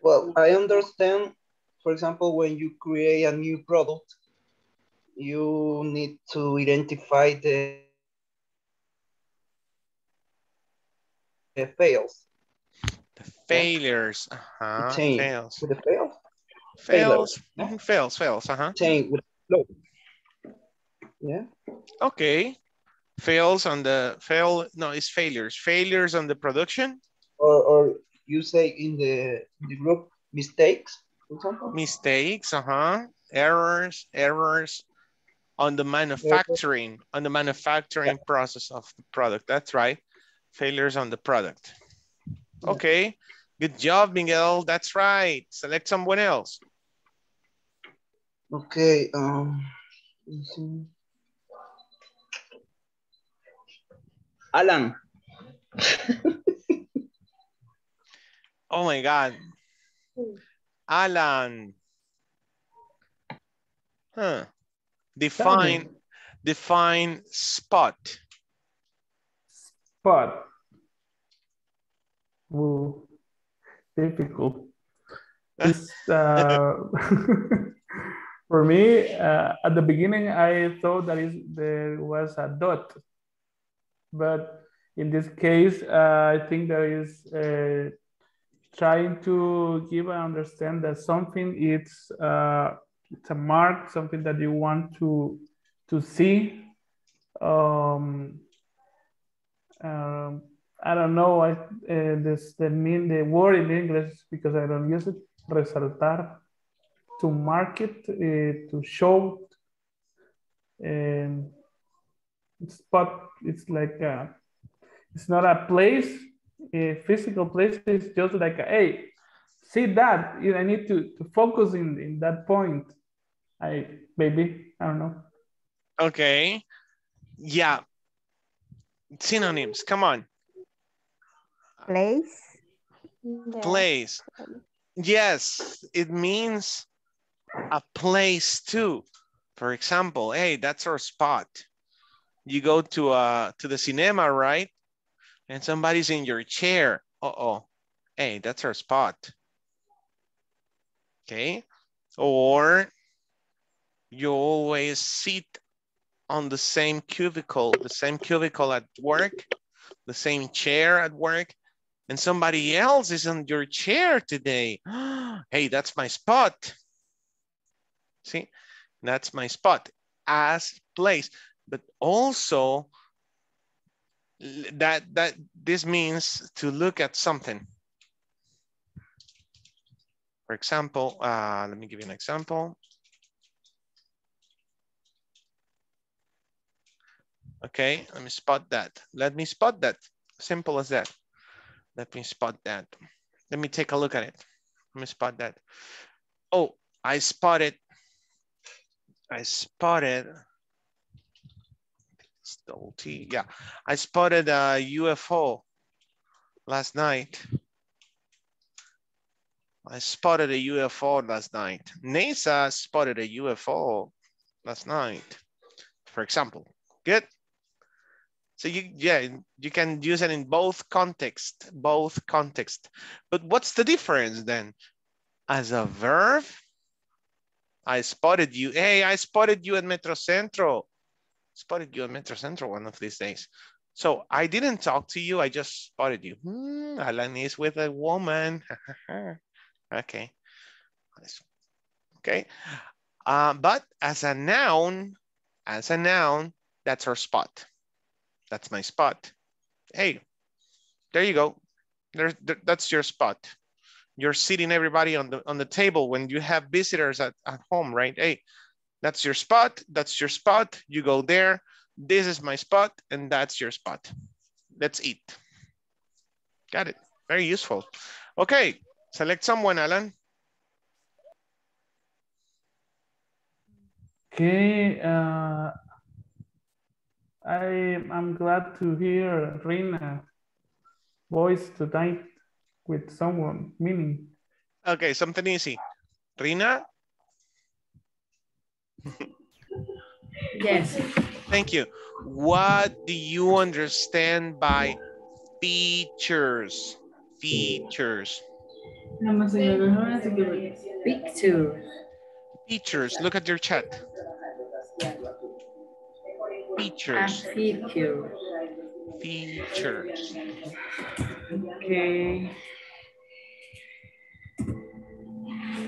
Well, I understand, for example, when you create a new product, you need to identify the, the fails. The failures, uh-huh, fails. The fails. Fails, fails, fails, fails, uh-huh. Yeah. Okay. Fails on the, fail, no, it's failures. Failures on the production? Or, or you say in the, the group, mistakes, for example? Mistakes, uh-huh. Errors, errors on the manufacturing, on the manufacturing yeah. process of the product. That's right. Failures on the product. Okay. Yeah. Good job, Miguel. That's right. Select someone else. Okay. Um, Alan. Oh my God. Alan. Huh. Define, define spot. Spot. Well, difficult. It's, uh, for me, uh, at the beginning, I thought that it, there was a dot. But in this case, uh, I think there is uh, trying to give and understand that something it's, uh, it's a mark, something that you want to, to see. Um, um, I don't know I, uh, this, the, mean, the word in English, because I don't use it. Resaltar, to mark it, uh, to show it. And it's, but it's like a, it's not a place, a physical place. It's just like, a, hey, see that. I need to, to focus in, in that point. I maybe I don't know. Okay, yeah. Synonyms. Come on. Place. Place. Yes, it means a place too. For example, hey, that's our spot. You go to uh to the cinema, right? And somebody's in your chair. Uh-oh. Hey, that's our spot. Okay? Or you always sit on the same cubicle, the same cubicle at work, the same chair at work. And somebody else is on your chair today. Hey, that's my spot. See, that's my spot as place. But also that, that this means to look at something. For example, uh, let me give you an example. Okay, let me spot that. Let me spot that. Simple as that. Let me spot that. Let me take a look at it. Let me spot that. Oh, I spotted. I spotted. It's double T. Yeah, I spotted a U F O last night. I spotted a U F O last night. NASA spotted a U F O last night, for example. Good. So you, yeah, you can use it in both contexts, both contexts. But what's the difference then? As a verb, I spotted you. Hey, I spotted you at MetroCentro. Spotted you at MetroCentro one of these days. So I didn't talk to you. I just spotted you. Hmm, Alan is with a woman. Okay. Okay. Uh, but as a noun, as a noun, that's our spot. That's my spot. Hey, there you go. There, there, that's your spot. You're sitting everybody on the on the table when you have visitors at, at home, right? Hey, that's your spot. That's your spot. You go there. This is my spot, and that's your spot. That's it. Got it. Very useful. Okay, select someone, Alan. Okay. Uh... I, I'm glad to hear Rina's voice tonight with someone, meaning. Okay, something easy. Rina? Yes. Thank you. What do you understand by features? Features. Picture. Features. Look at your chat. Features. Feature. Features. Okay.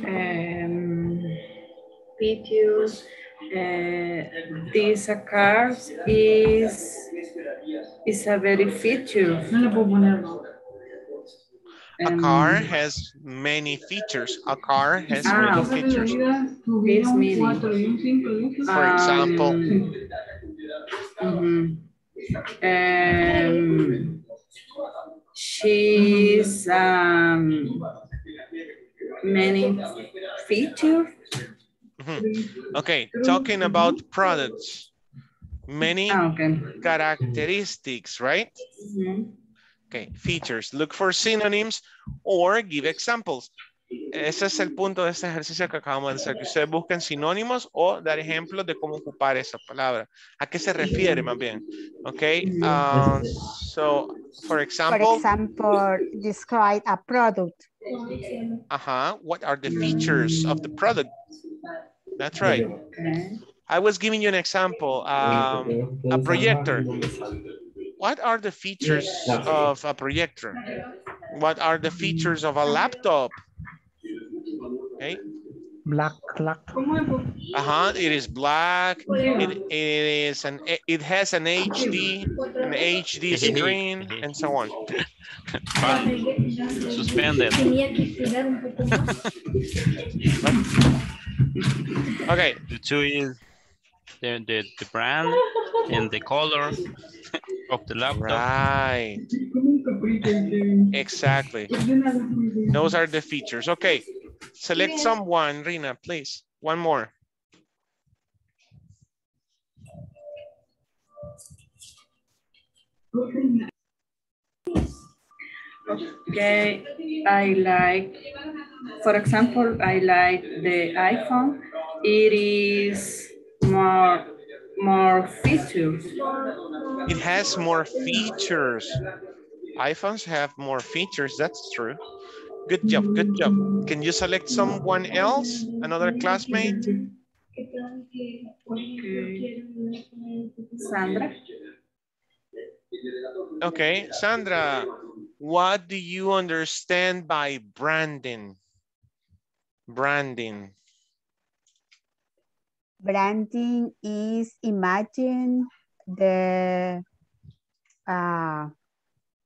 Um, features. Uh, this car is is a very feature. A car has many features. A car has many features. This meaning. For example. Mm-hmm. Um, she's um, many features. Mm-hmm. Okay, talking about products, many oh, okay. characteristics, right? Mm-hmm. Okay, features. Look for synonyms or give examples. Ese es el punto de este ejercicio que acabamos de hacer, que ustedes busquen sinónimos o dar ejemplos de cómo ocupar esa palabra. ¿A qué se refiere más bien? Okay, uh, so For example, for example, describe a product. Uh-huh. What are the features of the product? That's right. I was giving you an example, um, a projector. What are the features of a projector? What are the features of a laptop? Okay. Black, black. Uh-huh, it is black. It, it is an, it has an H D, an H D screen, and so on. Suspended. Okay. The two is the, the, the brand and the color of the laptop. Right. Exactly. Those are the features. Okay. Select someone, Rina, please. One more. Okay, I like, for example, I like the iPhone. It is more, more features. It has more features. iPhones have more features, that's true. Good job, good job. Can you select someone else? Another classmate? Okay. Sandra. Okay, Sandra, what do you understand by branding? Branding. Branding is imagine the uh,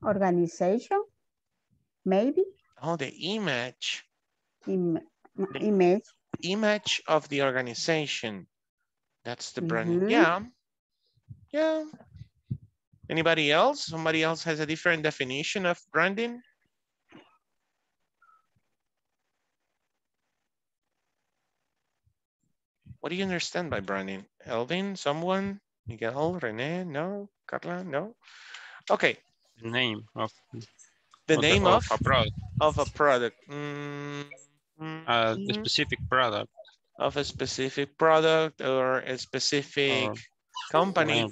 organization, maybe? Oh, the image. Im the image. Image of the organization. That's the brand. Mm-hmm. Yeah. Yeah. Anybody else? Somebody else has a different definition of branding? What do you understand by branding? Elvin, someone? Miguel, Rene? No? Carla? No? Okay. The name of... The of name the, of, of a product. Of a product. Mm, mm, uh, a specific product. Of a specific product or a specific or company.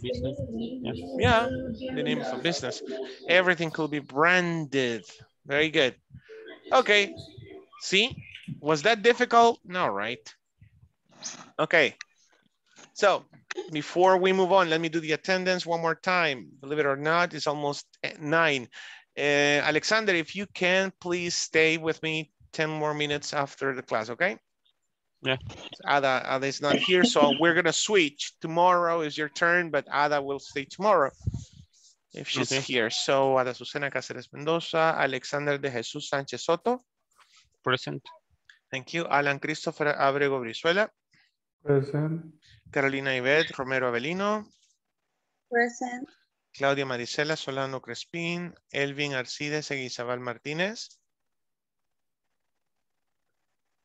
Yeah. yeah, the name of a business. Everything could be branded. Very good. Okay. See, was that difficult? No, right? Okay. So before we move on, let me do the attendance one more time. Believe it or not, it's almost nine. Uh, Alexander, if you can, please stay with me ten more minutes after the class, okay? Yeah. Ada, Ada is not here, so we're going to switch. Tomorrow is your turn, but Ada will stay tomorrow if she's okay. here. So, Ada Susana Caceres-Mendoza, Alexander De Jesus Sanchez Soto. Present. Thank you. Alan Christopher Abrego-Brizuela. Present. Carolina Ivette Romero Avelino. Present. Claudia Maricela Solano Crespin, Elvin Arcides Eguizabal Martínez.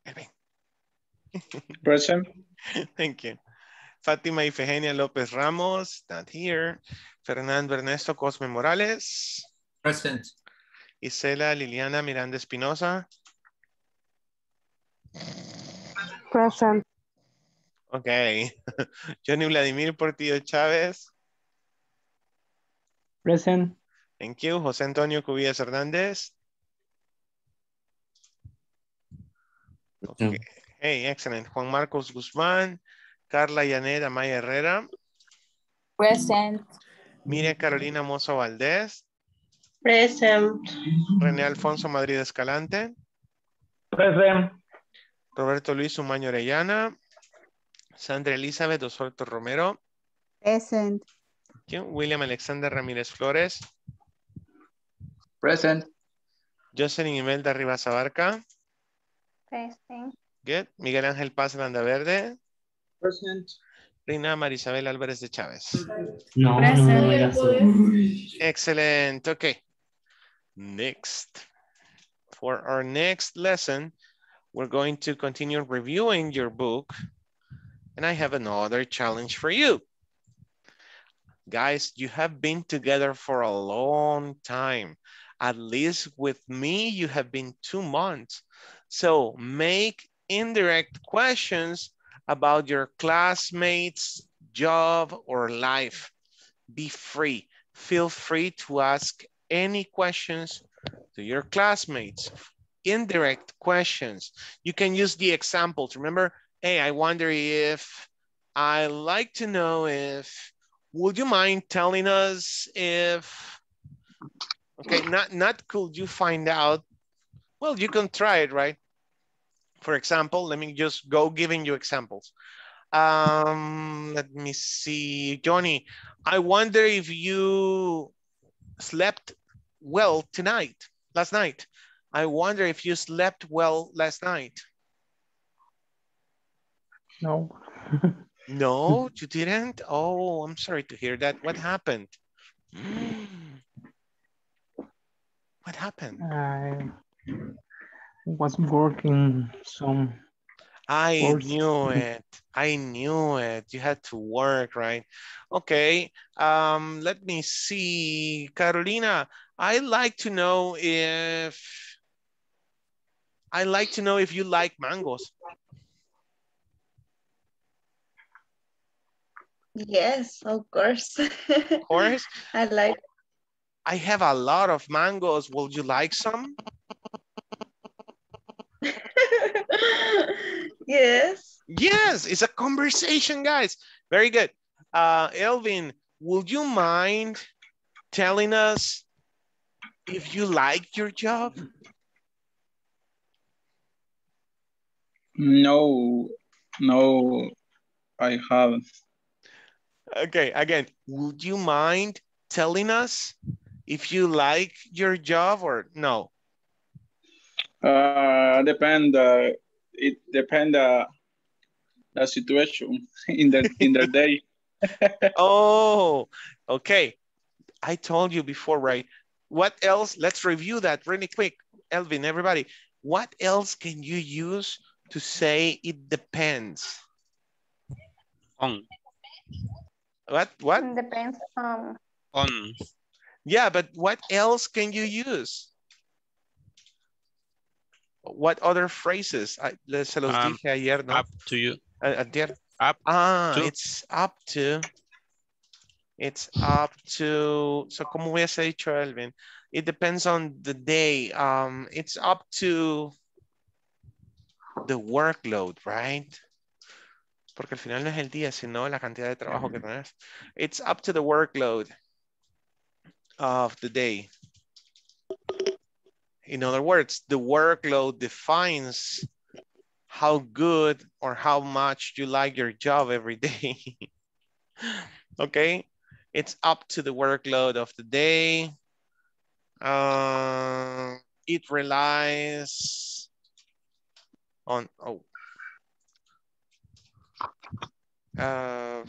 Elvin. Present. Thank you. Fátima Ifigenia López Ramos, not here. Fernando Ernesto Cosme Morales. Present. Isela Liliana Miranda Espinosa. Present. Okay. Johnny Vladimir Portillo Chávez. Present. Thank you. José Antonio Cubillas Hernández. Okay. Hey, excellent. Juan Marcos Guzmán. Carla Yaneth Maya Herrera. Present. Miriam Carolina Mozo Valdés. Present. René Alfonso Madrid Escalante. Present. Roberto Luis Humaño Orellana. Sandra Elizabeth Osorto Romero. Present. William Alexander Ramírez Flores. Present. Jocelyn Imelda Rivas Abarca. Present. Good. Miguel Ángel Paz Landaverde. Present. Enrina Marisabel Álvarez de Chávez. No, Present. No, excellent. Okay. Next. For our next lesson, we're going to continue reviewing your book. And I have another challenge for you. Guys, you have been together for a long time. At least with me, you have been two months. So make indirect questions about your classmates, job, or life. Be free. Feel free to ask any questions to your classmates, indirect questions. You can use the examples. Remember, hey, I wonder if, I like to know if, would you mind telling us if, okay, not, not could you find out? Well, you can try it, right? For example, let me just go giving you examples. Um, let me see, Johnny, I wonder if you slept well tonight, last night. I wonder if you slept well last night. No. No, you didn't? Oh, I'm sorry to hear that. What happened? What happened? I was working some... I course. knew it. I knew it. You had to work, right? Okay. Um, let me see. Carolina, I'd like to know if... I'd like to know if you like mangoes. Yes, of course. Of course. I like. I have a lot of mangoes. Will you like some? Yes. Yes, it's a conversation, guys. Very good. Uh, Elvin, would you mind telling us if you like your job? No, no, I haven't. Okay, again, would you mind telling us if you like your job or no? Uh, depend. Uh, it depend uh, the situation in the in the day. Oh, okay. I told you before, right? What else? Let's review that really quick, Elvin. Everybody, what else can you use to say it depends on? What? What? Depends on. On. Yeah, but what else can you use? What other phrases? I, se los um, dije ayer, no? Up to you. Uh, ayer. Up ah, to. It's up to. It's up to. So, como hubiese dicho Elvin? It depends on the day. Um, it's up to the workload, right? Porque al final no es el día, sino la cantidad de trabajo que tenés. It's up to the workload of the day. In other words, the workload defines how good or how much you like your job every day. Okay? It's up to the workload of the day. Uh, it relies on... Oh. Uh,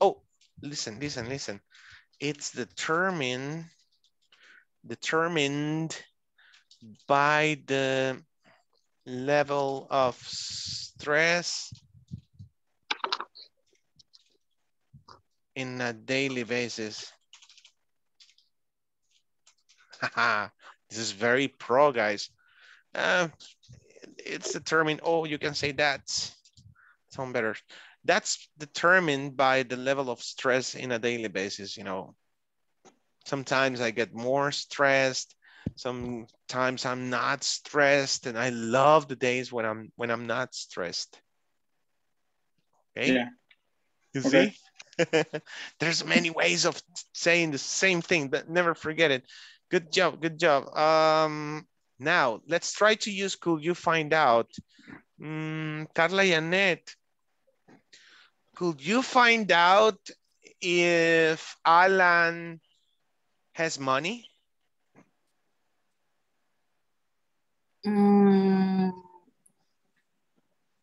oh, listen, listen, listen. It's determined, determined by the level of stress in a daily basis. This is very pro, guys. Uh, it's determined. Oh, you can say that. Sound better. That's determined by the level of stress in a daily basis, you know. Sometimes I get more stressed, sometimes I'm not stressed, and I love the days when I'm when I'm not stressed. Okay? Yeah. You okay. See? There's many ways of saying the same thing, but never forget it. Good job, good job. Um, now, let's try to use could you find out. Mm, Carla Yaneth, could you find out if Alan has money? Mm,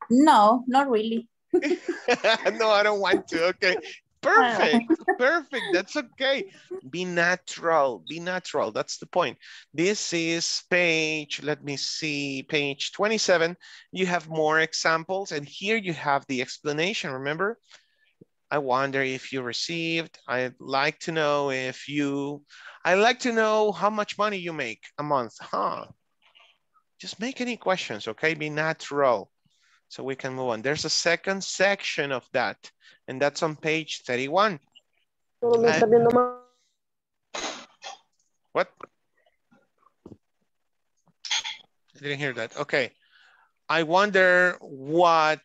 no, not really. No, I don't want to. Okay, perfect, perfect. That's okay. Be natural, be natural. That's the point. This is page, let me see, page twenty-seven. You have more examples, and here you have the explanation, remember? I wonder if you received. I'd like to know if you, I'd like to know how much money you make a month, huh? Just make any questions, okay? Be natural. So we can move on. There's a second section of that, and that's on page thirty-one. I, What? I didn't hear that. Okay. I wonder what,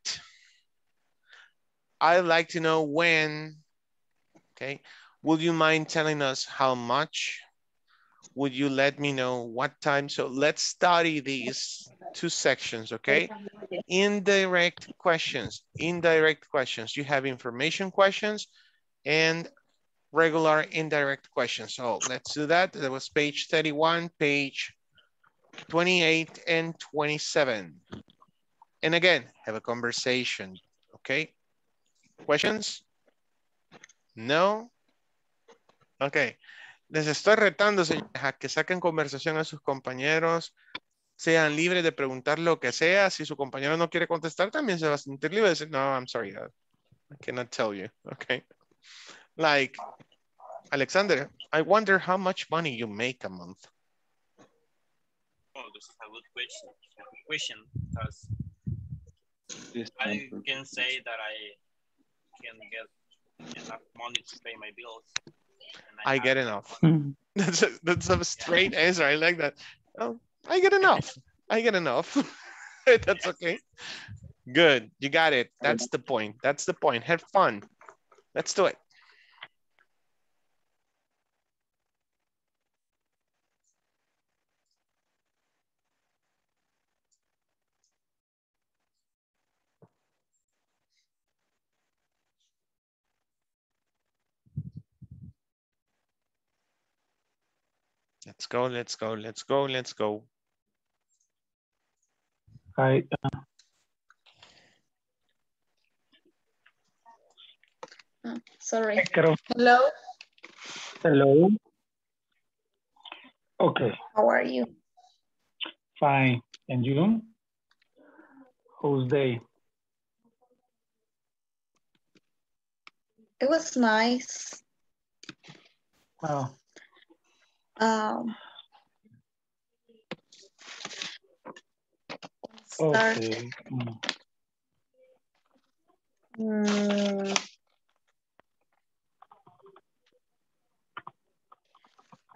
I'd like to know when, okay. Would you mind telling us how much? Would you let me know what time? So let's study these two sections, okay? Indirect questions, indirect questions. You have information questions and regular indirect questions. So let's do that. That was page thirty-one, page twenty-eight and twenty-seven. And again, have a conversation, okay? Questions? No? Okay. Les estoy retando, señores, a que saquen conversación a sus compañeros, sean libres de preguntar lo que sea. Si su compañero no quiere contestar, también se va a sentir libre de decir, no, I'm sorry, I cannot tell you, okay? Like, Alexander, I wonder how much money you make a month. Oh, this is a good question, question because yes, I can say that I can get enough money to pay my bills. I, I get enough. that's, a, that's a straight yeah. answer. I like that. Oh, I get enough. I get enough. That's okay. Good. You got it. That's the point. That's the point. Have fun. Let's do it. Let's go, let's go, let's go, let's go. Hi. Uh, sorry. Hello. Hello. Okay. How are you? Fine. And you? Whose day? It was nice. Wow. Um, start. Okay. Mm.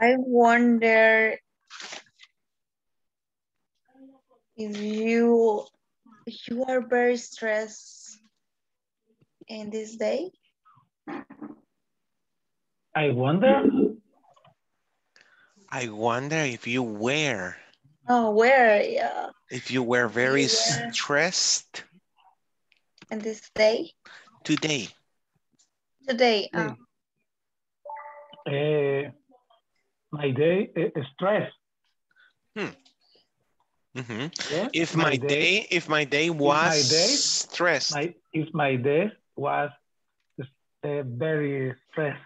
I wonder if you you are very stressed in this day. I wonder. I wonder if you were. Oh, where, yeah. If you were very you were stressed. And this day? Today. Today. Um. Uh, my day is stress. Hmm. Mm-hmm. Yes, if my, my day, day, if my day was my day, stressed. My, if my day was uh, very stressed.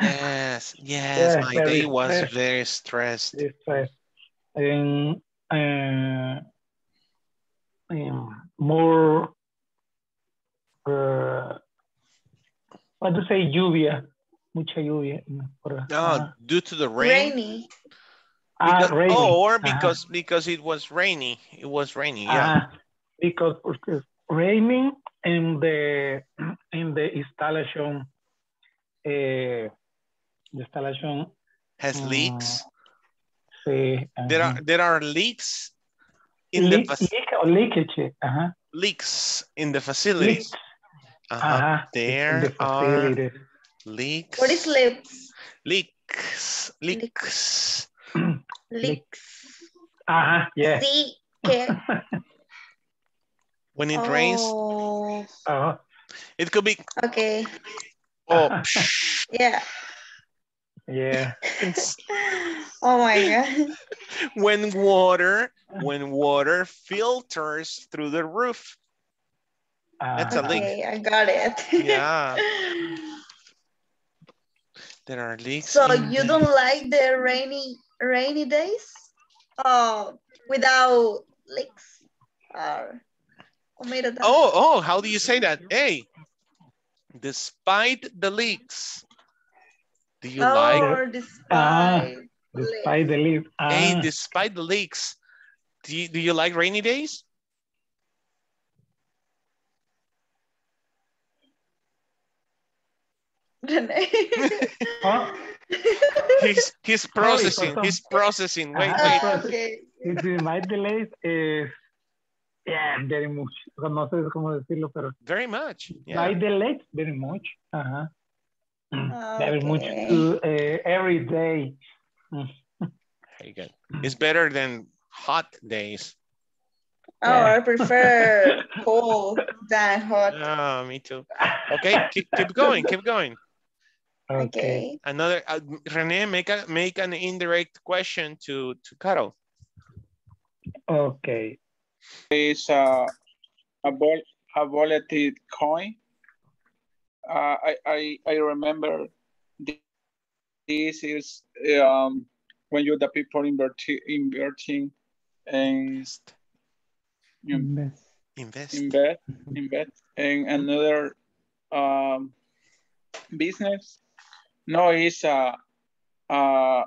yes, yes, yes, my day was stressed. very stressed. stressed. And, uh, and more, uh, what do you say, lluvia? Mucha lluvia. No, uh, due to the rain. Rainy. Because, uh, rainy. Oh, or because, uh -huh. because it was rainy. It was rainy, yeah. Uh, because it's raining and the, and the installation Uh, the installation has um, leaks. See, um, there are there are leaks in leak, the leak or leakage. Uh -huh. Leaks in the facilities. Uh -huh. Uh -huh. There the facilities. are leaks. What is leaks? Leaks. Leaks. Leaks. Uh -huh. Yeah. When it oh. rains, uh -huh. it could be okay. Oh, yeah. Yeah. Oh my God. When water, when water filters through the roof. Uh, That's a leak. Okay, I got it. Yeah. There are leaks. So you don't like the rainy, rainy days? Oh, without leaks? Or oh, oh, how do you say that? Hey. Despite the leaks, do you oh, like? Despite, ah, despite the leaks. Ah. Hey, despite the leaks, do you, do you like rainy days? Huh? He's he's processing. Sorry, he's processing. Wait, wait. Ah, okay. It might delay. Uh, yeah, very much. No sé cómo decirlo, pero. Very much. Yeah. I delay very much. Uh huh. Okay. Very much to, uh, every day. Very good. It's better than hot days. Oh, yeah. I prefer cold than hot. Oh, me too. Okay, keep, keep going, keep going. Okay. Another, uh, Renee, make, a, make an indirect question to, to Carol. Okay. It's a, a, vol a volatile coin. Uh, I, I, I remember this is um, when you're the people inverti inverting and you invest. Invest. Invest, invest in another um, business. No, it's a, a,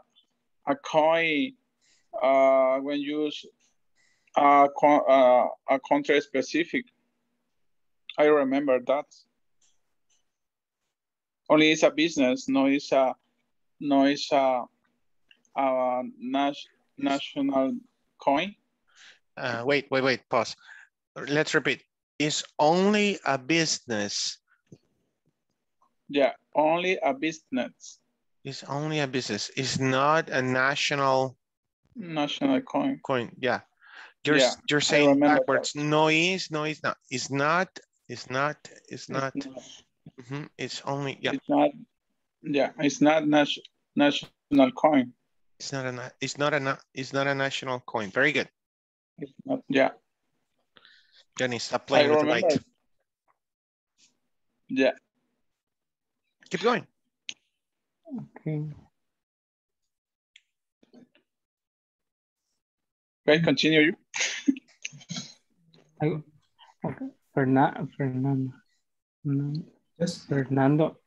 a coin uh, when you use a, a, a country specific. I remember that. Only it's a business, no it's a, no it's a, a nas national coin. Uh, wait, wait, wait, pause. Let's repeat. It's only a business. Yeah, only a business. It's only a business. It's not a national... National coin. Coin, yeah. You're, yeah, you're saying backwards. That. No, it's, no, it's not. It's not, it's not, it's not. It's not. Mm-hmm. It's only, yeah. It's not, yeah, it's not nas national coin. It's not a, it's not a, it's not a national coin. Very good. It's not, yeah. Johnny, stop playing with the light. Yeah. Keep going. Okay. Okay, continue you. I, okay. Fernando, Fernando. No. Yes. Fernando,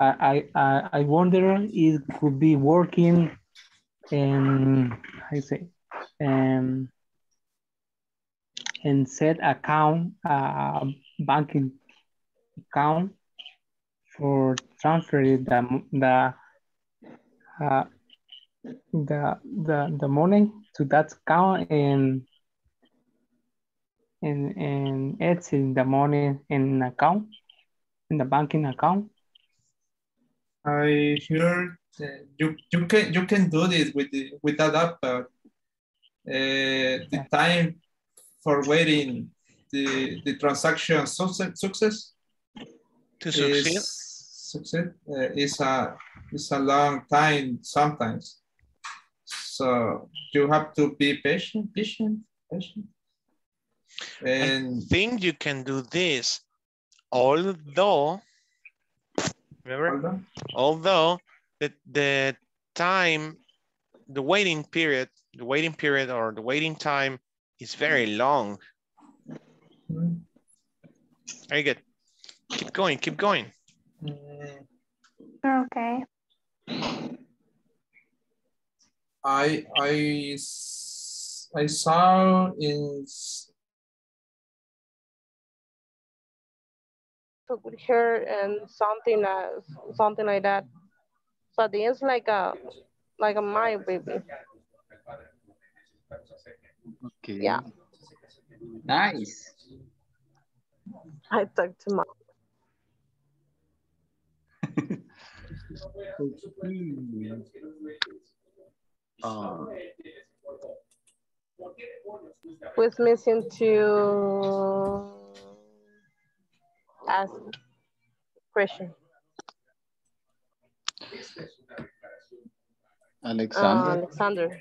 I, I, I wonder it could be working in, I say, um, and set account, uh, banking account for transferring the, the, uh, the, the, the money to that account and and and exiting the money in account, in the banking account. I heard that you you can you can do this with the, with that app. Uh, uh, the time for waiting the the transaction success success to succeed is, succeed uh, is a is a long time sometimes. So you have to be patient, patient, patient. And I think you can do this, although, remember, although the, the time, the waiting period, the waiting period or the waiting time is very long. Very good. Keep going, keep going. Okay. I, I, I saw in... with her and something uh, something like that. So it's like a like a my baby. Okay. Yeah. Nice. I talked to mom. uh. Who's missing to ask question. Alexander. Uh, Alexander.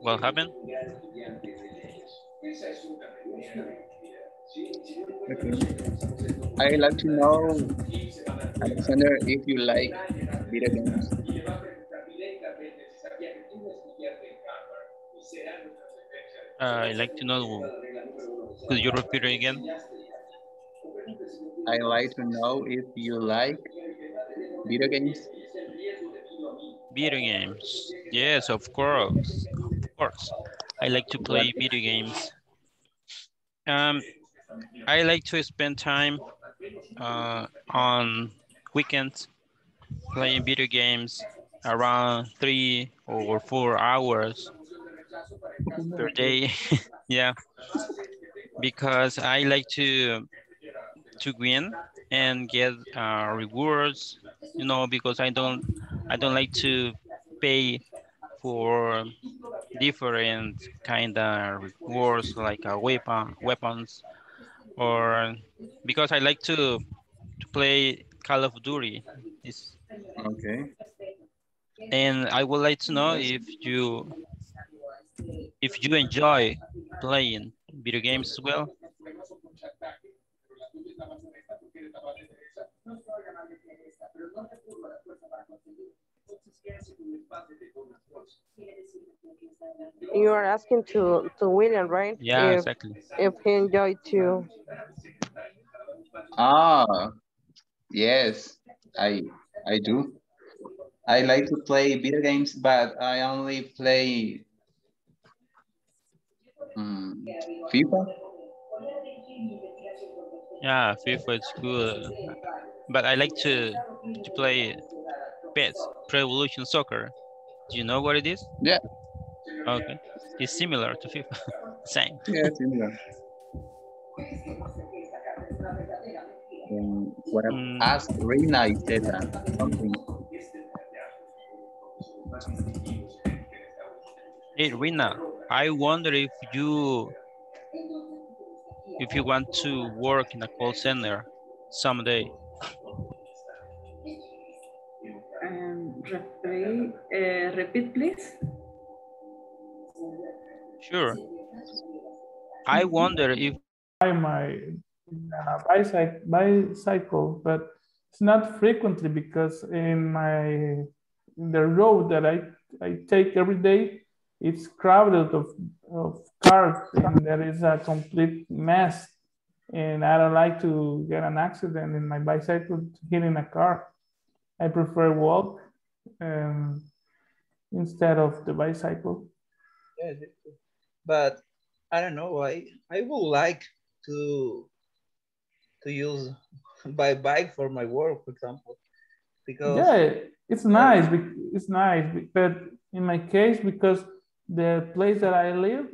What happened? Okay. I'd like to know, Alexander, if you like video games. Uh, I'd like to know, could you repeat it again? I'd like to know if you like video games. Video games, yes, of course, of course. I like to play video games. Um, I like to spend time uh, on weekends playing video games around three or four hours per day. Yeah, because I like to to win and get uh, rewards, you know, because I don't I don't like to pay for different kind of rewards like a weapon, weapons, or because I like to, to play Call of Duty. It's, okay. And I would like to know if you if you enjoy playing video games as well. You are asking to, to William, right? Yeah, if, exactly. If he enjoyed to. Ah, yes, I I do. I like to play video games, but I only play um, FIFA. Yeah, FIFA is good, but I like to to play P E S, Pro Evolution Soccer. Do you know what it is? Yeah. Okay. It's similar to FIFA. Same. Yeah, similar. Um, what I mm. asked Reina, I said that something. Hey, Reina, I wonder if you if you want to work in a call center someday. Um, repeat, uh, repeat, please. Sure. I wonder if I my bicycle, bicycle, but it's not frequently because in my in the road that I I take every day, it's crowded of of cars and there is a complete mess, and I don't like to get an accident in my bicycle hitting a car. I prefer walk um, instead of the bicycle. Yes, but I don't know why. I would like to to use my bike for my work, for example, because yeah, it's nice. It's nice, but in my case, because the place that I live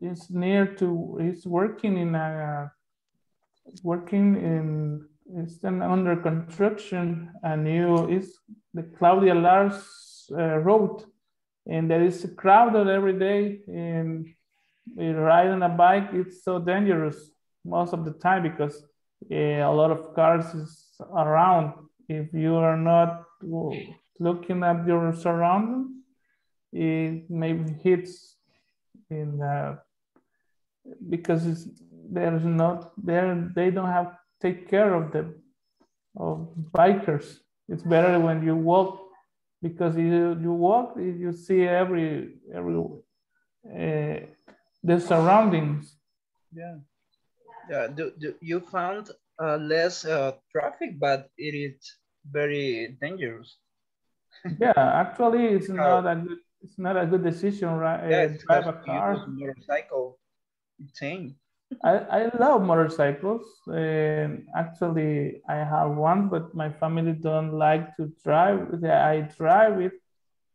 is near to. It's working in a working in. It's under construction. A new is the Claudia Lars uh, road. And there is crowded every day, and riding a bike, it's so dangerous most of the time because uh, a lot of cars is around. If you are not looking at your surroundings, it maybe hits in uh, because it's, there's not there. They don't have take care of the of bikers. It's better when you walk. Because you, you walk, you see every every uh, the surroundings. Yeah, yeah. Do, do you found uh, less uh, traffic, but it is very dangerous. Yeah, actually, it's not a good it's not a good decision, right? Yeah, it's drive a car, motorcycle, insane. I I love motorcycles. Um, actually, I have one, but my family don't like to drive. I drive it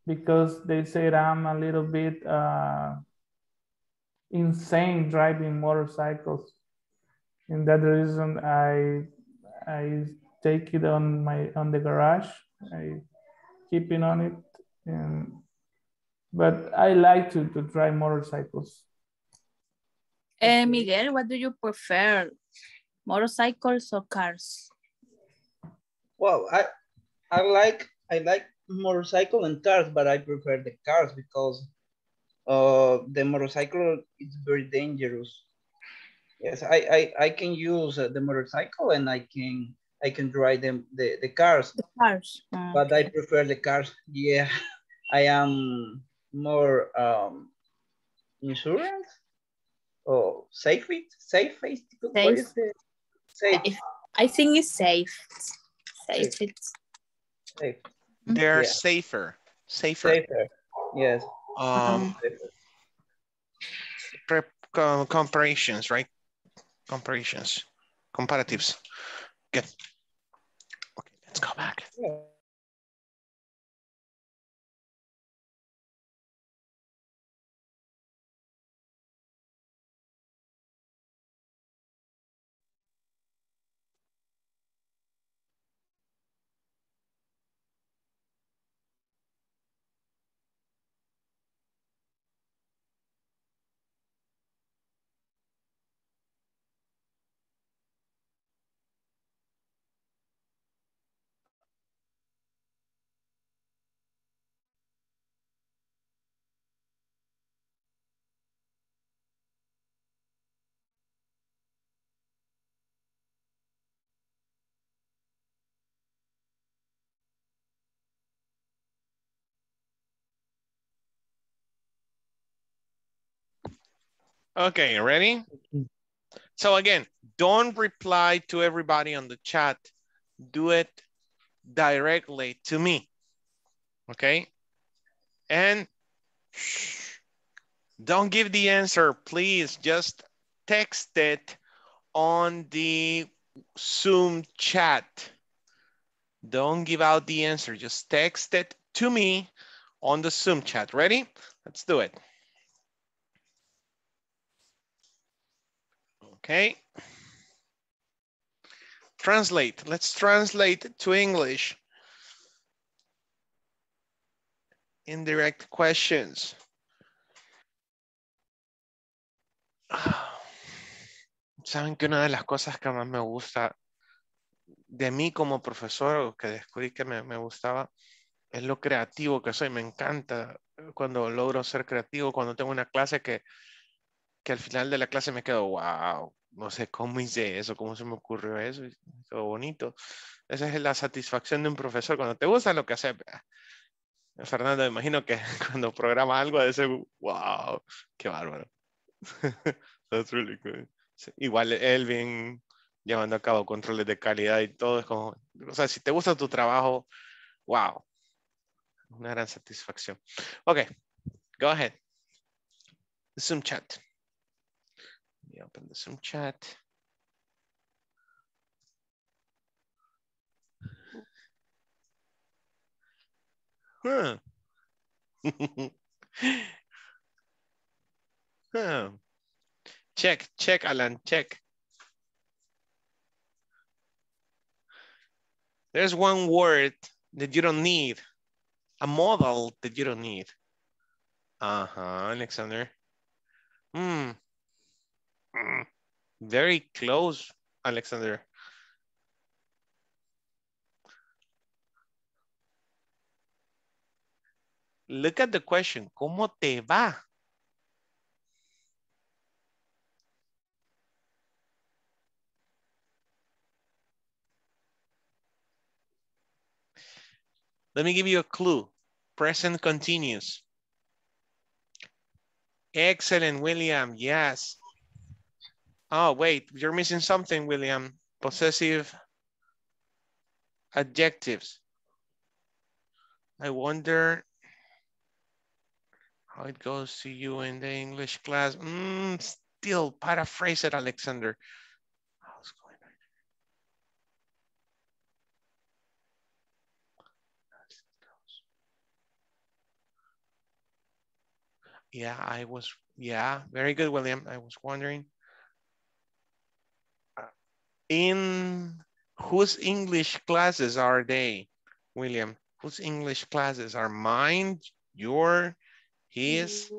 because they said I'm a little bit uh, insane driving motorcycles, and that reason I I take it on my on the garage. I keep it on it, and, but I like to, to drive motorcycles. Uh, Miguel, what do you prefer, motorcycles or cars? Well, I, I like I like motorcycle and cars, but I prefer the cars because uh, the motorcycle is very dangerous. Yes, I, I, I can use the motorcycle and I can I can drive them the the cars. The cars. Uh, but I prefer the cars. Yeah, I am more um, insurance. Oh, safe, safe, safe. What is it? Safe. I think it's safe. Safe. Safe. Safe. They're yeah. safer. Safer. Safer. Yes. Um. Safer. Comparisons, right? Comparisons, comparatives. Good. Okay, let's go back. Yeah. Okay, ready? So again, don't reply to everybody on the chat. Do it directly to me, okay? And shh, don't give the answer, please. Just text it on the Zoom chat. Don't give out the answer. Just text it to me on the Zoom chat. Ready? Let's do it. Okay, translate, let's translate to English. Indirect questions. Saben que una de las cosas que más me gusta de mí como profesor, o que descubrí que me, me gustaba, es lo creativo que soy. Me encanta cuando logro ser creativo, cuando tengo una clase que que al final de la clase me quedo, wow, no sé cómo hice eso, cómo se me ocurrió eso, todo bonito. Esa es la satisfacción de un profesor, cuando te gusta lo que haces. Fernando, imagino que cuando programa algo, a veces, wow, qué bárbaro. That's really good. Igual Elvin, llevando a cabo controles de calidad y todo, es como, o sea, si te gusta tu trabajo, wow, una gran satisfacción. Ok, go ahead. Zoom chat. Let me open the Zoom chat. Huh. huh. Check, check, Alan, check. There's one word that you don't need, a model that you don't need. Uh-huh, Alexander. Hmm. Very close, Alexander. Look at the question. ¿Cómo te va? Let me give you a clue. Present continuous. Excellent, William. Yes. Oh, wait, you're missing something, William. Possessive adjectives. I wonder how it goes to you in the English class. Mm, still, paraphrase it, Alexander. How's going on? How's it goes? Yeah, I was, yeah, very good, William. I was wondering. In whose English classes are they, William? Whose English classes are mine, your, his?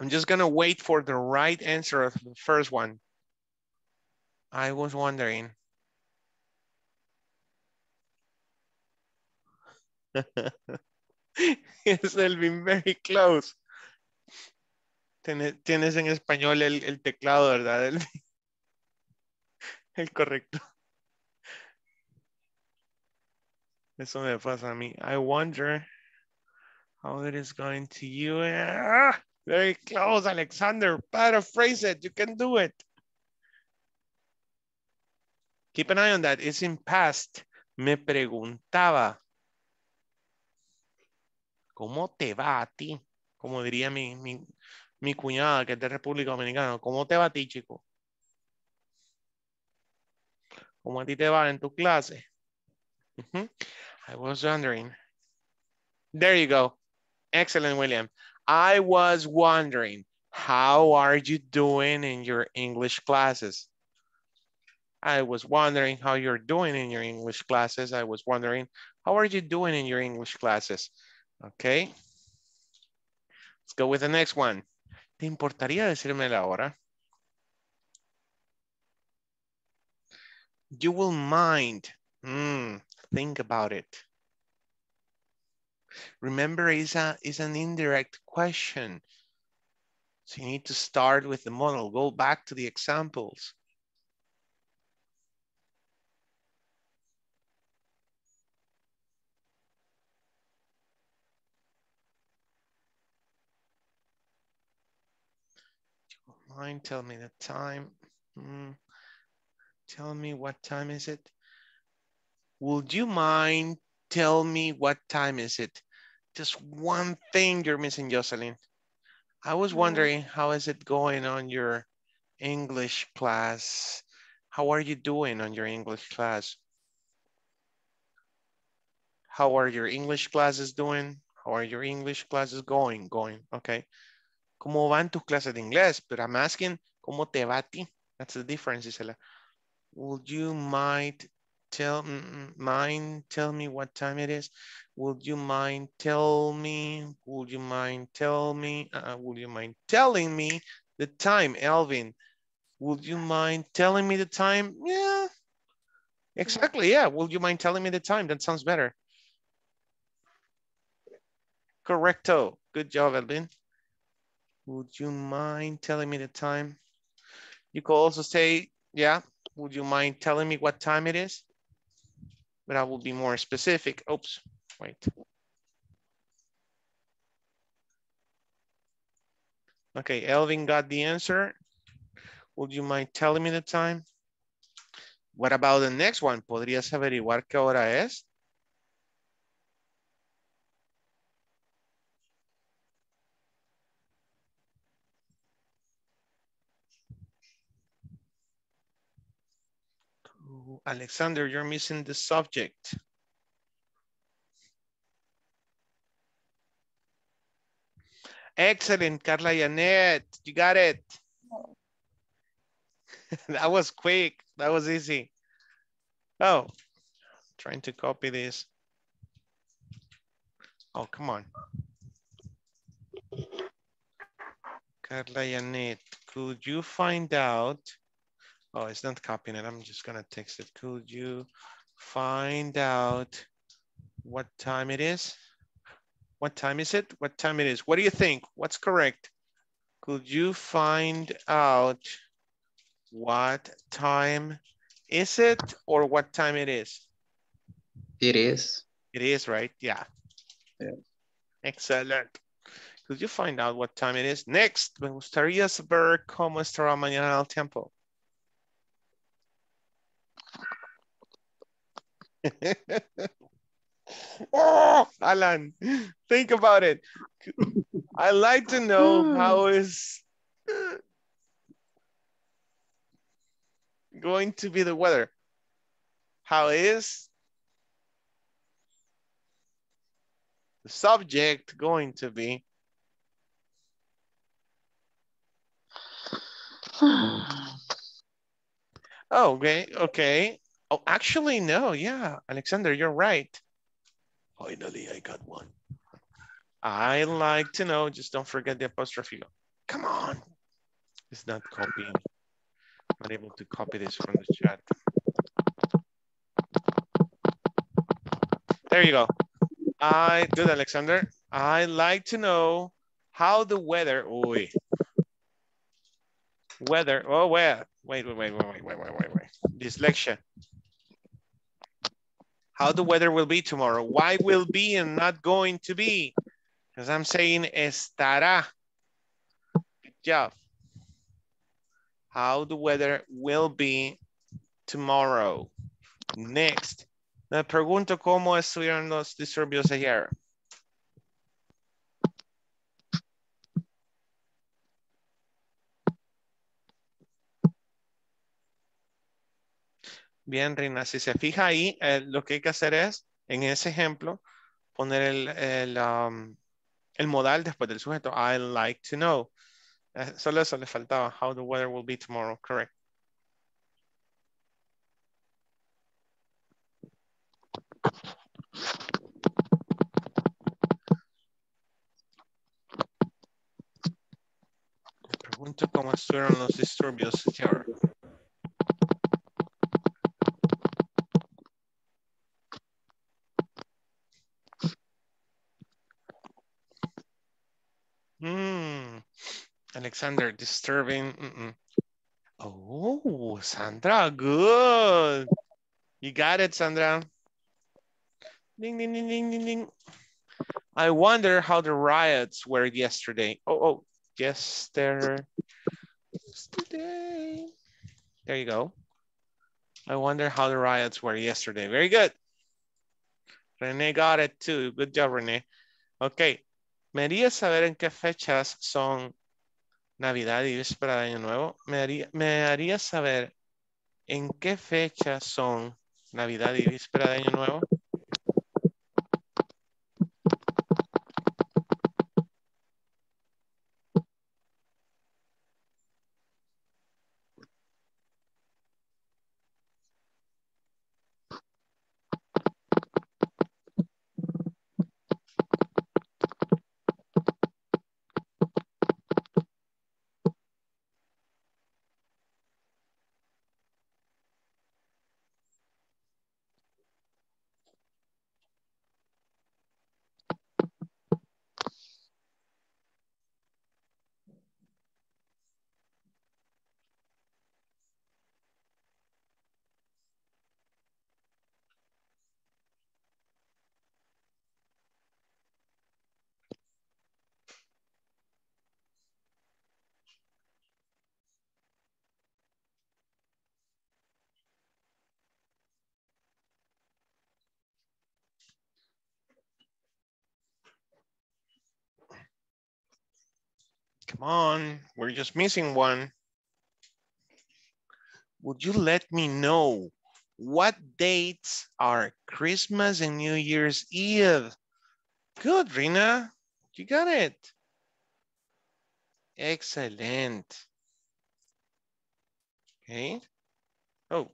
I'm just gonna wait for the right answer of the first one. I was wondering. Yes, Elvin, very close. Tienes, tienes en español el, el teclado, ¿verdad, Elvin? El correcto. Eso me pasa a mí. I wonder how it is going to you. Ah, very close, Alexander. Paraphrase it. You can do it. Keep an eye on that. It's in past. Me preguntaba. ¿Cómo te va a ti? Como diría mi, mi, mi cuñada, que es de República Dominicana. ¿Cómo te va a ti, chico? ¿Cómo a ti te va en tu clase? Uh-huh. I was wondering. There you go. Excellent, William. I was wondering, how are you doing in your English classes? I was wondering how you're doing in your English classes. I was wondering, how are you doing in your English classes? Okay. Let's go with the next one. ¿Te importaría decirme la hora? You will mind. Mm, think about it. Remember, it's, a, it's an indirect question. So you need to start with the model. Go back to the examples. Mind, tell me the time. Mm. Tell me what time is it? Would you mind tell me what time is it? Just one thing you're missing, Jocelyn. I was wondering, how is it going on your English class? How are you doing on your English class? How are your English classes doing? How are your English classes going? Going, okay. ¿Cómo van tus clases de inglés? But I'm asking, ¿cómo te va a ti? That's the difference, Isela. Would you mind tell, mind tell me what time it is? Would you mind tell me? Would you mind tell me? Uh, would you mind telling me the time, Elvin? Would you mind telling me the time? Yeah, exactly, yeah. Would you mind telling me the time? That sounds better. Correcto. Good job, Elvin. Would you mind telling me the time? You could also say, yeah, would you mind telling me what time it is? But I will be more specific. Oops, wait. Okay, Elvin got the answer. Would you mind telling me the time? What about the next one? ¿Podrías averiguar qué hora es? Alexander, you're missing the subject. Excellent, Carla Yaneth, you got it. No. That was quick, that was easy. Oh, trying to copy this. Oh, come on. Carla Yaneth, could you find out? Oh, it's not copying it. I'm just gonna text it. Could you find out what time it is? What time is it? What time it is? What do you think? What's correct? Could you find out what time is it or what time it is? It is. It is, right? Yeah. Yeah. Excellent. Could you find out what time it is? Next, me gustaría saber cómo estará mañana el tiempo. Oh, Alan, think about it. I'd like to know how is going to be the weather. How is the subject going to be? Oh, okay, okay. Oh, actually, no, yeah, Alexander, you're right. Finally, I got one. I like to know, just don't forget the apostrophe. Come on. It's not copying. I'm not able to copy this from the chat. There you go. I, good, Alexander. I like to know how the weather, oy. Weather, oh, well, wait, wait, wait, wait, wait, wait, wait, wait, wait. Dyslexia. How the weather will be tomorrow. Why will be and not going to be? Because I'm saying estará. Good job. How the weather will be tomorrow. Next. Me pregunto cómo estuvieron los disturbios ayer. Bien, Rina, si se fija ahí, eh, lo que hay que hacer es, en ese ejemplo, poner el, el, um, el modal después del sujeto. I'd like to know. Eh, solo eso le faltaba. How the weather will be tomorrow. Correct. Pregunto cómo estuvieron los disturbios, señor. Mm. Alexander, disturbing. Mm-mm. Oh, Sandra, good. You got it, Sandra. Ding, ding, ding, ding, ding, ding. I wonder how the riots were yesterday. Oh, oh, yesterday. Yesterday. There you go. I wonder how the riots were yesterday. Very good. Rene got it too. Good job, Rene. Okay. Me haría saber en qué fechas son Navidad y Víspera de Año Nuevo. Me haría, me haría saber en qué fechas son Navidad y Víspera de Año Nuevo. Come on, we're just missing one. Would you let me know what dates are Christmas and New Year's Eve? Good, Rina, you got it. Excellent. Okay. Oh.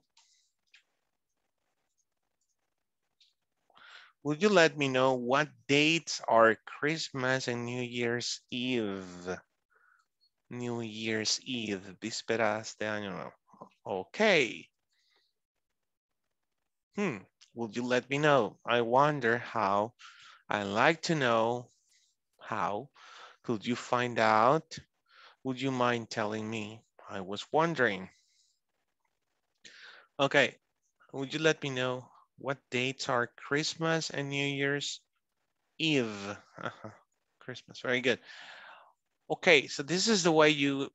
Would you let me know what dates are Christmas and New Year's Eve? New Year's Eve, vísperas de año nuevo. Okay. Hmm, would you let me know? I wonder how, I like to know how. Could you find out? Would you mind telling me? I was wondering. Okay, would you let me know what dates are Christmas and New Year's Eve? Uh-huh. Christmas, very good. Okay, so this is the way you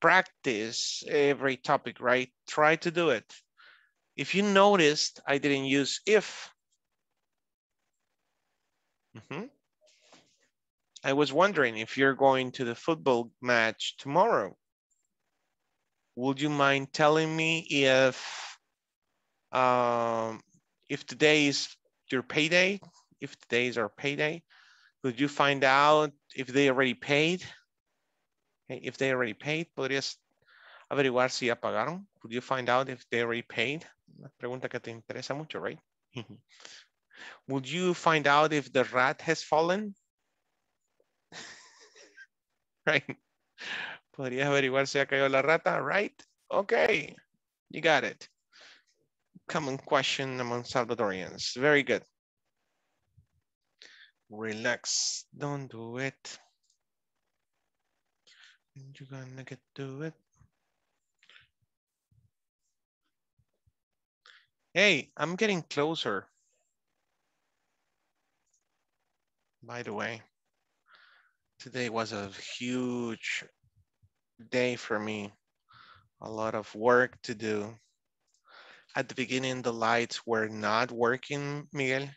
practice every topic, right? Try to do it. If you noticed, I didn't use if. Mm-hmm. I was wondering if you're going to the football match tomorrow. Would you mind telling me if, um, if today is your payday? If today is our payday? Could you find out if they already paid? If they already paid, podrías averiguar si ya pagaron. Could you find out if they already paid? Una pregunta que te interesa mucho, right? Would you find out if the rat has fallen? Right? Podrías averiguar si ya cayó la rata, right? Okay, you got it. Common question among Salvadorians. Very good. Relax, don't do it. You're gonna get to it. Hey, I'm getting closer. By the way, today was a huge day for me. A lot of work to do. At the beginning, the lights were not working, Miguel.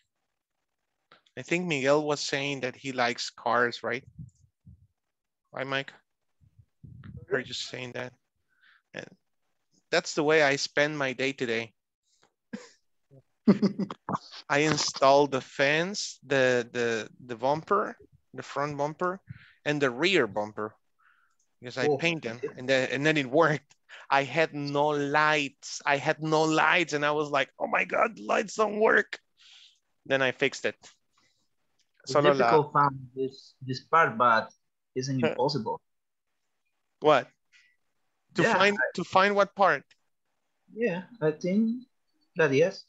I think Miguel was saying that he likes cars, right? Right, Mike? We're just saying that. And that's the way I spend my day today. I installed the fence, the, the, the bumper, the front bumper, and the rear bumper. Because I oh. painted them, and then, and then it worked. I had no lights. I had no lights, and I was like, oh my God, lights don't work. Then I fixed it. It's Solo difficult la... found this, this part, but isn't it possible? What? To yeah, find I... to find what part? Yeah, I think that yes.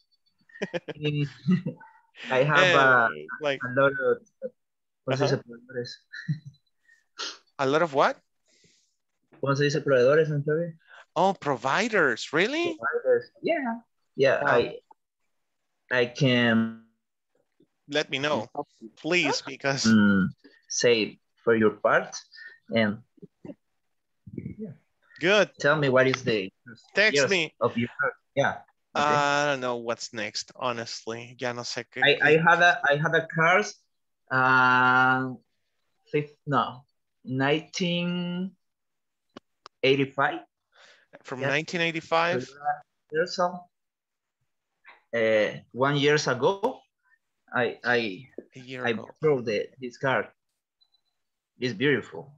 I have and, a, like, a lot of participants. Uh-huh. A lot of what? ¿Cómo se dice proveedores, Antonio? Oh, providers, really? Providers. Yeah, yeah. Wow. I, I can. Let me know, please, because mm, say for your part, and yeah. Good. Tell me what is the text me of your part. Yeah. Okay. I don't know what's next, honestly. Ya no sé qué. I, I had a I had a course, uh, fifth, no, nineteen. eighty-five from yes. nineteen eighty-five years uh, one years ago I I a year I brought this card. It's beautiful.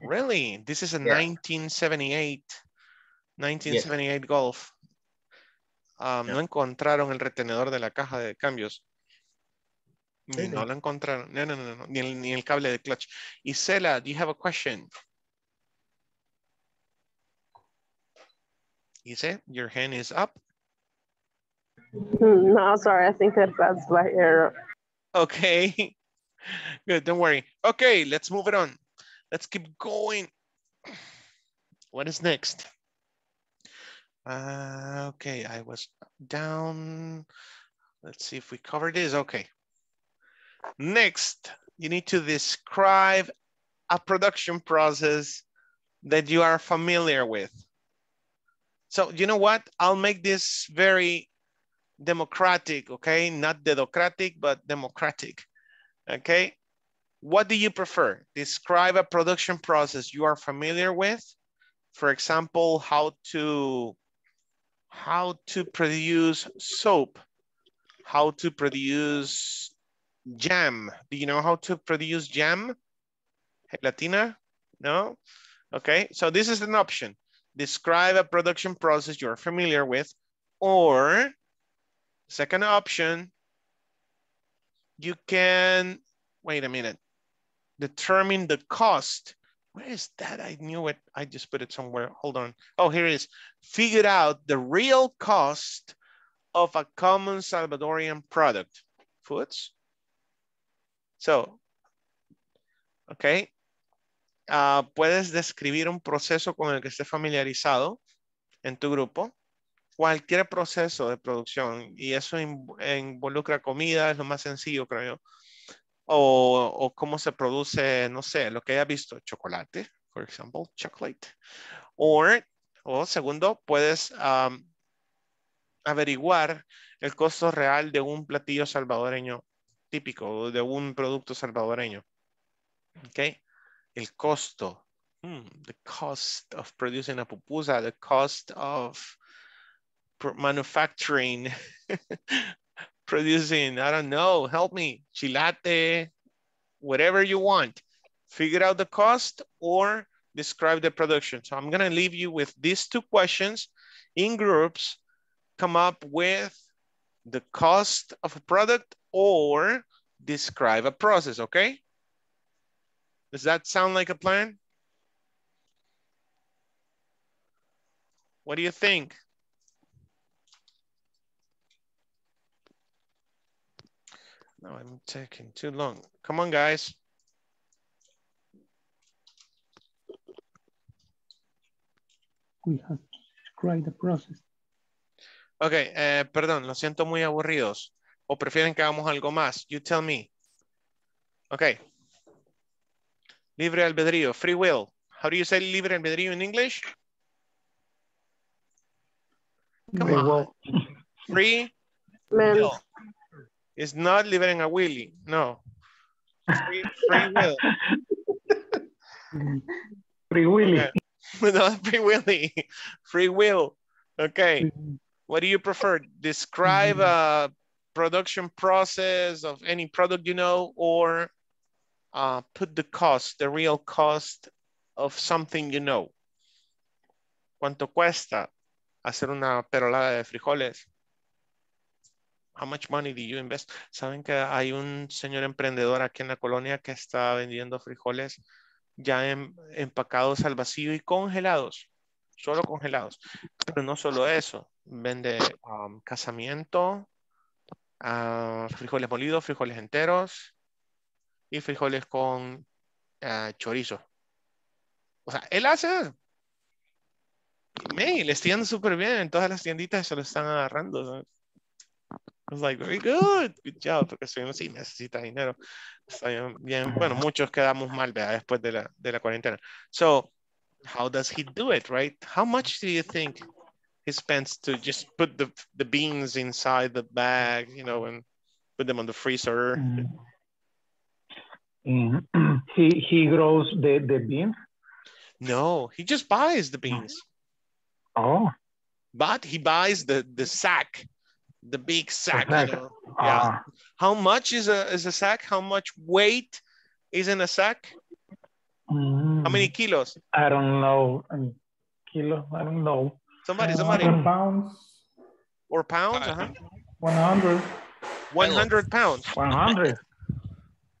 Really? This is a yeah. nineteen seventy-eight yes. Golf. Um, yeah. No encontraron el retenedor de la caja de cambios. Sí, no sí. Lo encontraron. No, no, no, no. Ni el, ni el cable de clutch. Isela, do you have a question? Isela, your hand is up. No, sorry. I think that that's by error. Okay. Good. Don't worry. Okay. Let's move it on. Let's keep going. What is next? Uh, okay. I was down. Let's see if we cover this. Okay. Next, you need to describe a production process that you are familiar with. So you know what? I'll make this very democratic, okay? Not dedocratic, but democratic, okay? What do you prefer? Describe a production process you are familiar with. For example, how to, how to produce soap, how to produce jam. Do you know how to produce jam? Gelatina? No? Okay, so this is an option. Describe a production process you're familiar with, or second option, you can, wait a minute, determine the cost. Where is that? I knew it. I just put it somewhere. Hold on. Oh, here it is. Figure out the real cost of a common Salvadorian product. Foods. So, okay. Uh, puedes describir un proceso con el que estés familiarizado en tu grupo, cualquier proceso de producción, y eso in, involucra comida, es lo más sencillo, creo yo, o, o cómo se produce, no sé, lo que haya visto, chocolate, por ejemplo, chocolate, or, o segundo, puedes um, averiguar el costo real de un platillo salvadoreño típico, de un producto salvadoreño, ok. El costo, hmm, the cost of producing a pupusa, the cost of manufacturing, producing, I don't know, help me, chilate, whatever you want. Figure out the cost or describe the production. So I'm gonna leave you with these two questions in groups. Come up with the cost of a product or describe a process, okay? Does that sound like a plan? What do you think? No, I'm taking too long. Come on, guys. We have to describe the process. Okay, eh, perdón, lo siento muy aburridos. ¿O prefieren que hagamos algo más? You tell me. Okay. Libre albedrío, free will. How do you say libre albedrío in English? Come free on. Will. Free will. It's not living a willy, no. Free, free will. Free willy. Okay. No, free willy. Free will. Okay. What do you prefer? Describe mm-hmm. a production process of any product you know, or uh, put the cost, the real cost of something you know. ¿Cuánto cuesta hacer una perolada de frijoles? How much money do you invest? Saben que hay un señor emprendedor aquí en la colonia que está vendiendo frijoles ya en, empacados al vacío y congelados, solo congelados. Pero no solo eso, vende um, casamiento, uh, frijoles molidos, frijoles enteros y frijoles con uh, chorizo. O sea, él hace... Man, le está yendo súper bien. En todas las tienditas se lo están agarrando, ¿sabes? I was like, very good, good job, porque si no, sí necesita dinero. Está bien, bien. Bueno, muchos quedamos mal, ¿verdad? Después de la, de la cuarentena. So, how does he do it, right? How much do you think he spends to just put the, the beans inside the bag, you know, and put them on the freezer? Mm-hmm. He, he grows the, the beans? No, he just buys the beans. Oh. But he buys the, the sack. The big sack, you know? Yeah. Uh, how much is a is a sack? How much weight is in a sack? Mm, how many kilos? I don't know. Um, kilo? I don't know. Somebody, somebody. Pounds. Or pounds? Uh-huh. One hundred. One hundred pounds. One hundred.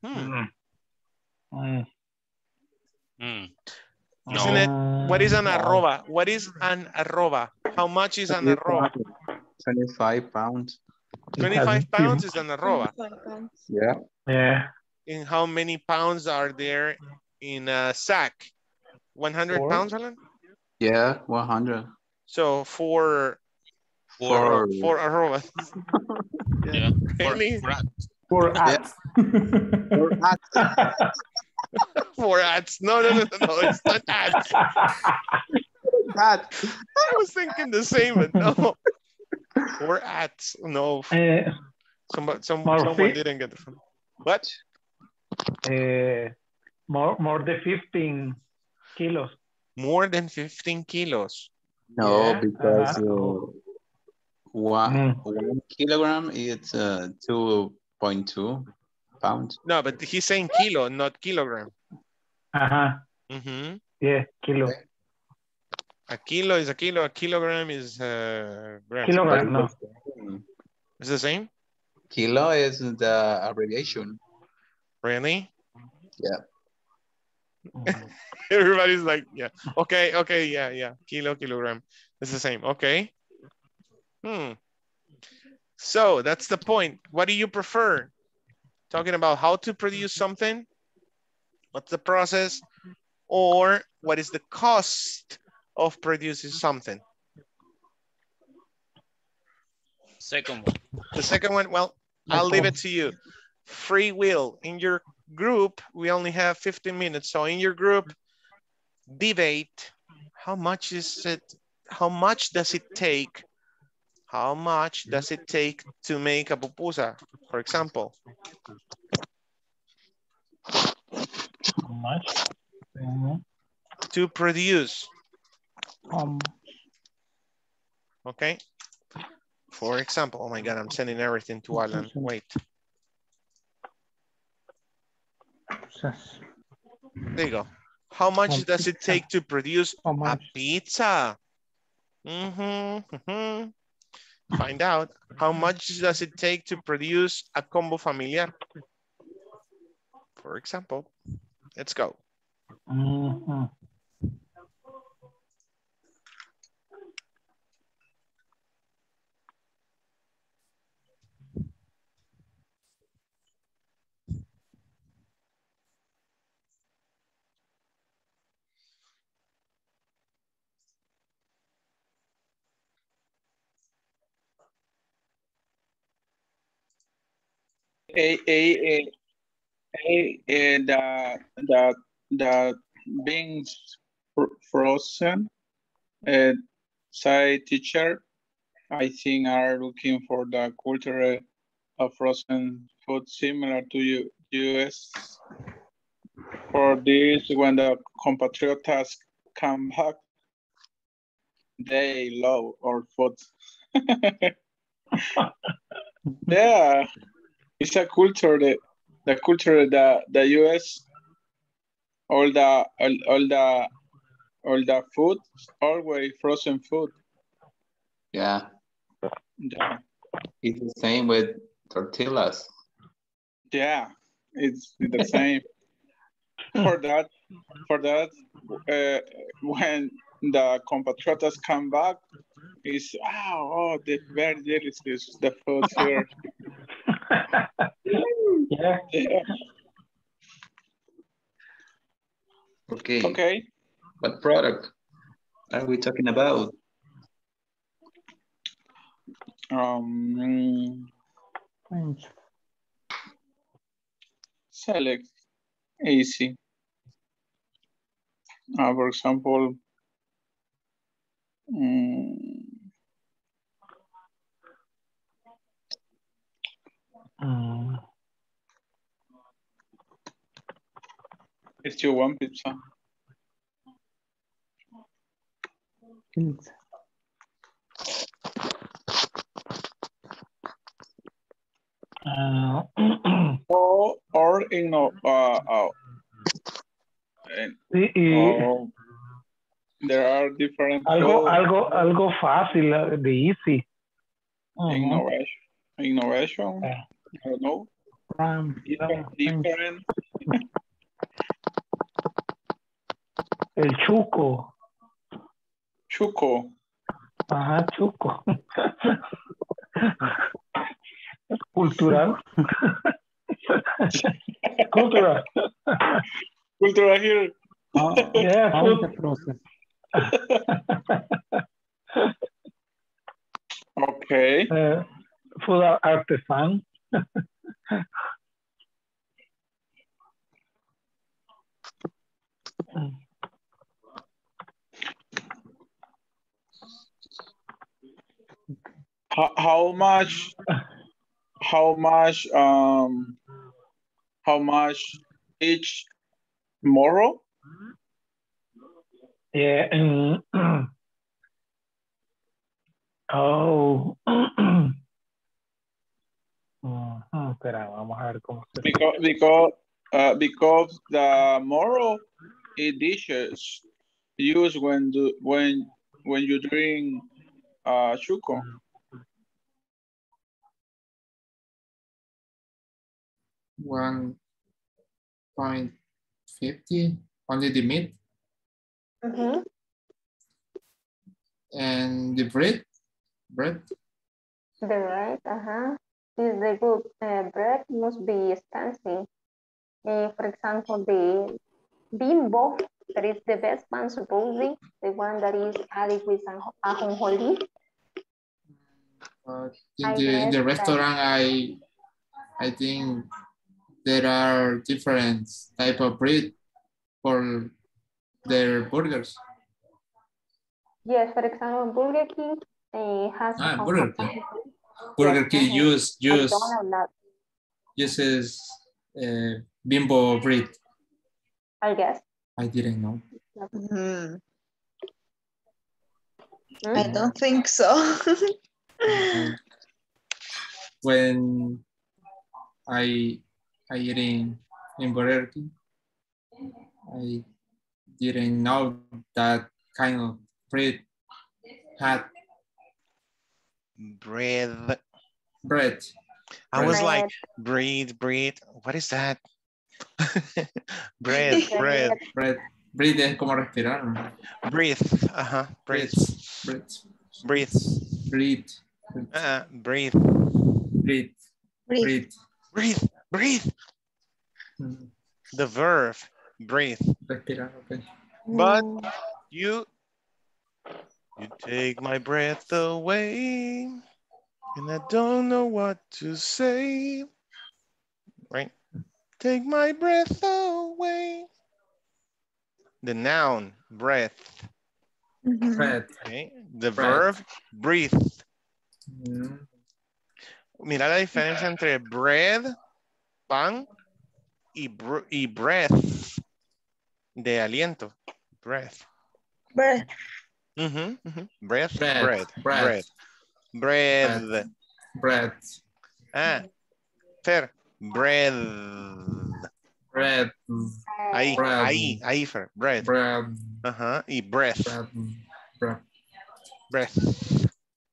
Hmm. Mm. Mm. No. Isn't it, what is an arroba? What is an arroba? How much is an arroba? twenty-five pounds. twenty-five pounds is an arroba. Yeah. Yeah. And how many pounds are there in a sack? one hundred Four. Pounds, Alan? Yeah, one hundred. So for for for arroba. Yeah. For for ads. For ads. For ads. No, no, no, no, no. It's not ads. Ads. I was thinking the same, but no. Or at no, uh, somebody, some, someone didn't get the phone. What? Uh, more, more than fifteen kilos. More than fifteen kilos. No, yeah, because uh, uh, one, mm. one kilogram is uh, two point two pounds. No, but he's saying kilo, not kilogram. Uh huh. Mm-hmm. Yeah, kilo. Okay. A kilo is a kilo, a kilogram is a gram. Kilogram, no. It's the same? Kilo is the abbreviation. Really? Yeah. Everybody's like, yeah. Okay, okay, yeah, yeah. Kilo, kilogram. It's the same. Okay. Hmm. So that's the point. What do you prefer? Talking about how to produce something? What's the process? Or what is the cost of producing something? Second one. The second one, well, I'll leave it to you. Free will. In your group, we only have fifteen minutes. So in your group, debate, how much is it, how much does it take? How much does it take to make a pupusa, for example? How much? To produce. Um. Okay. For example, oh my God, I'm sending everything to Alan. Wait. There you go. How much does it take to produce a pizza? Mm-hmm, mm-hmm. Find out. How much does it take to produce a combo familiar? For example, let's go. Mm-hmm. A, a, a, a, the, the, the beans frozen, uh, side teacher, I think are looking for the culture of frozen food similar to U U.S. For this, when the compatriots come back, they love our food. Yeah, it's a culture that the culture that the U S all the all, all the all the food always frozen food. Yeah. Yeah. It's the same with tortillas. Yeah, it's the same. For that, for that, uh, when the compatriotas come back, it's oh, oh, they're very delicious, the food here. Yeah. Yeah. Okay. Okay. What product are we talking about? Um, French. Select easy. Uh, for example, um, mm. It's your one pizza. Pizza. Uh, or, or you know, uh, uh, uh, there are different. Algo, algo, algo fácil, the easy. Innovation, innovation. Yeah. I don't know. Um, different. different. El chuco. Chuco. Ajá, chuco. Cultural. Cultural. Cultural here. Uh, yeah, process. Okay. Uh, food artisan. How, how much? How much? Um, how much each tomorrow? Yeah. Um, oh. Oh, espera, vamos a ver cómo se. Because because uh, because the morrow is dishes used when do, when when you drink uh, chuco. one point five zero, only the meat. Mm-hmm. And the bread, bread. The bread, uh-huh. Is the good uh, bread must be expensive. Uh, for example, the Bimbo, that is the best one, supposedly, the one that is added with ajonjolí. Uh, in the, in the restaurant, I, I think there are different type of bread for their burgers. Yes, for example, Burger King uh, has ah, a Burger King. Burger King use use uses uh, Bimbo bread. I guess. I didn't know. Mm. Mm. I don't think so. When I I didn't in Burger King. I didn't know that kind of bread had bread. Bread. I bread. was like, breathe, breathe. What is that? Bread, bread, bread. Breathe es como respirar. Breathe. Uh huh. Breathe. Breathe. Breathe. Breathe. Uh, breathe. Breathe. Breathe. Breathe. Breathe. The verb, breathe. Respirar, okay. But you, you take my breath away, and I don't know what to say. Right? Take my breath away. The noun, breath. Breath. Okay. The verb, breathe. Mm-hmm. Mira la diferencia entre bread, pan, y, br y breath, de aliento. Breath. Breath. Mm-hmm, mm-hmm. Breath, breath, bread, breath. bread. Bread. Bread. Ah, Fer. Bread. Bread. Ahí, bread. ahí, ahí, Fer. Bread. Bread. Ajá, y breath. Bread. Breath. Breath.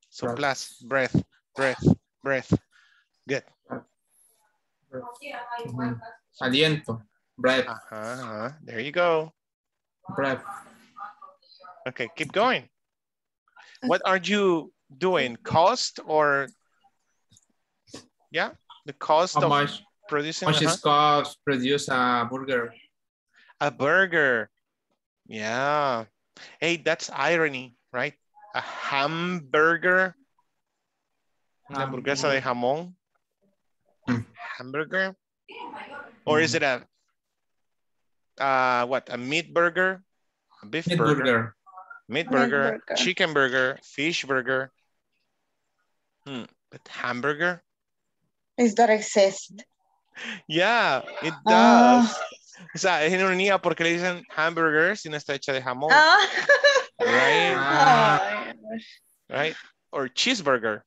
Soplas. Breath. Breath. Breath. Good. Mm-hmm. Aliento. Breath. Uh-huh. There you go. Breath. Okay, keep going. What are you doing? Cost or yeah, the cost How of much, producing. How much uh-huh. is cost produce a burger? A burger. Yeah. Hey, that's irony, right? A hamburger. La hamburguesa de jamón. Hamburger. Or is it a uh what a meat burger? A beef meat burger. burger. Meat burger, burger, chicken burger, fish burger. Hmm. But hamburger? It does exist. Yeah, it does. Uh. O sea, es ironía porque le dicen hamburger si no está hecha de jamón. Uh. Right? Uh. Right? Or cheeseburger.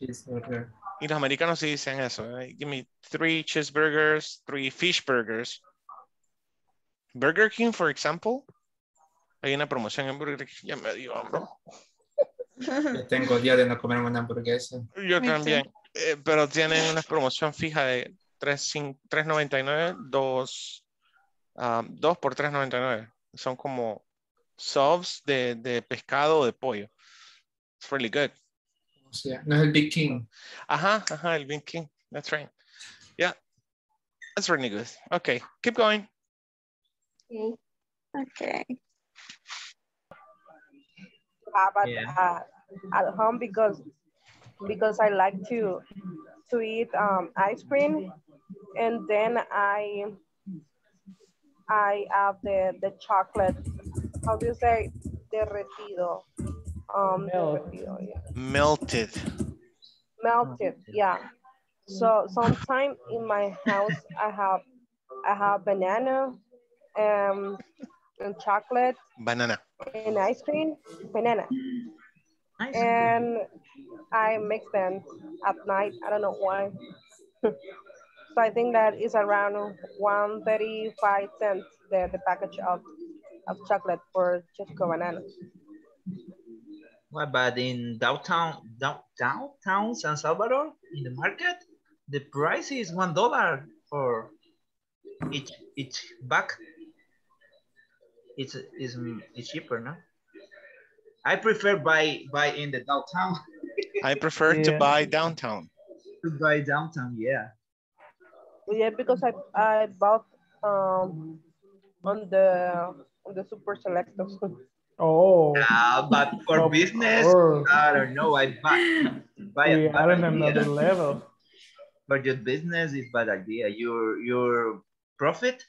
Cheeseburger. Y los americanos sí dicen eso. Right? Give me three cheeseburgers, three fish burgers. Burger King, for example. Hay una promoción en Burger King, ya me dio hambre. Yo tengo día de no comer una hamburguesa. Yo también, eh, pero tienen una promoción fija de tres noventa y nueve, dos, um, dos por tres noventa y nueve. Son como subs de, de pescado o de pollo. It's really good. O sea, no es el Big King. Ajá, ajá, el Big King. That's right. Yeah, that's really good. Okay, keep going. Okay. Okay. Have at, yeah. uh, at home because because I like to to eat um, ice cream, and then I I have the the chocolate. How do you say derretido? Um, derretido, yeah. Melted. Melted, yeah. So sometimes in my house I have I have banana and and chocolate. Banana. And ice cream, banana. Ice cream. And I mix them at night. I don't know why. So I think that is around one thirty-five cents, the, the package of, of chocolate for Chesco banana. What about in downtown, down, downtown San Salvador, in the market, the price is one dollar for each, each bag. It's, it's, it's cheaper, no? I prefer buy, buy in the downtown. I prefer yeah. to buy downtown. To buy downtown, yeah. Yeah, because I, I bought um, on the on the Super Selecto. Oh. Uh, but for oh, business, oh. I don't know. I buy, buy we are on another level. But your business is bad idea. Your, your profit,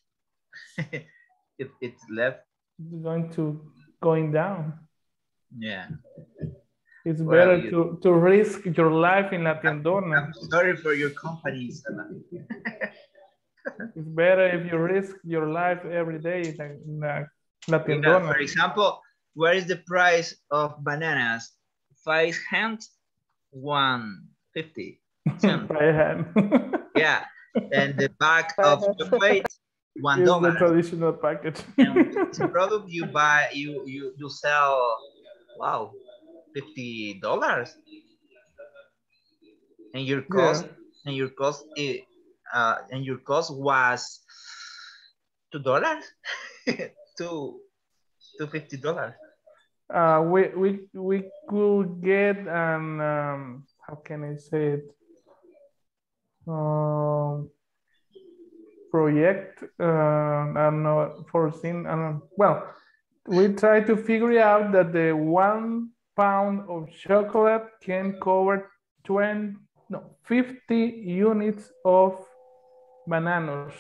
it, it's left. Going to going down. Yeah. It's what better to, to risk your life in La Tiendona. I'm sorry for your company, Isela. It's better if you risk your life every day in La, La Tiendona. For example, where is the price of bananas? Five hands, one fifty. Five hands. Yeah. And the bag of chocolate. One dollar. The traditional package. It's a product you buy, you you you sell. Wow, fifty dollars. And your cost, yeah. and your cost, uh, and your cost was two dollars, two, two fifty dollars. Uh, we we we could get an um, how can I say it? Um. Project, uh, I'm not foreseen. Um, well, we try to figure out that the one pound of chocolate can cover twenty, no, fifty units of bananas.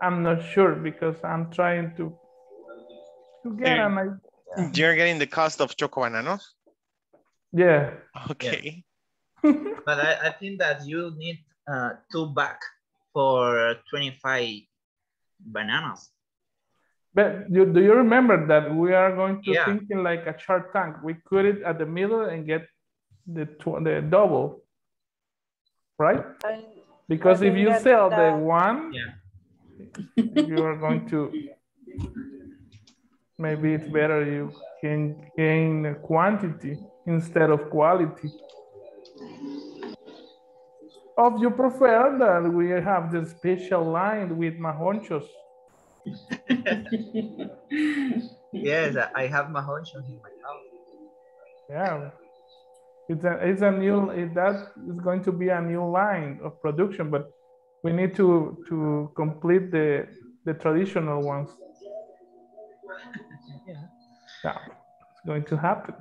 I'm not sure because I'm trying to, to get an idea. You're getting the cost of choco bananas? Yeah. Okay. Yeah. But I, I think that you need uh, two back. For twenty-five bananas. But do, do you remember that we are going to yeah. think in like a Shark Tank? We cut it at the middle and get the, the double, right? And because if you sell the one, yeah. you are going to, maybe it's better you can gain quantity instead of quality. If you prefer that we have the special line with mahonchos. Yes, I have mahonchos in my house. Yeah, it's a, it's a new, it, that is going to be a new line of production, but we need to, to complete the, the traditional ones. Yeah. Yeah, it's going to happen.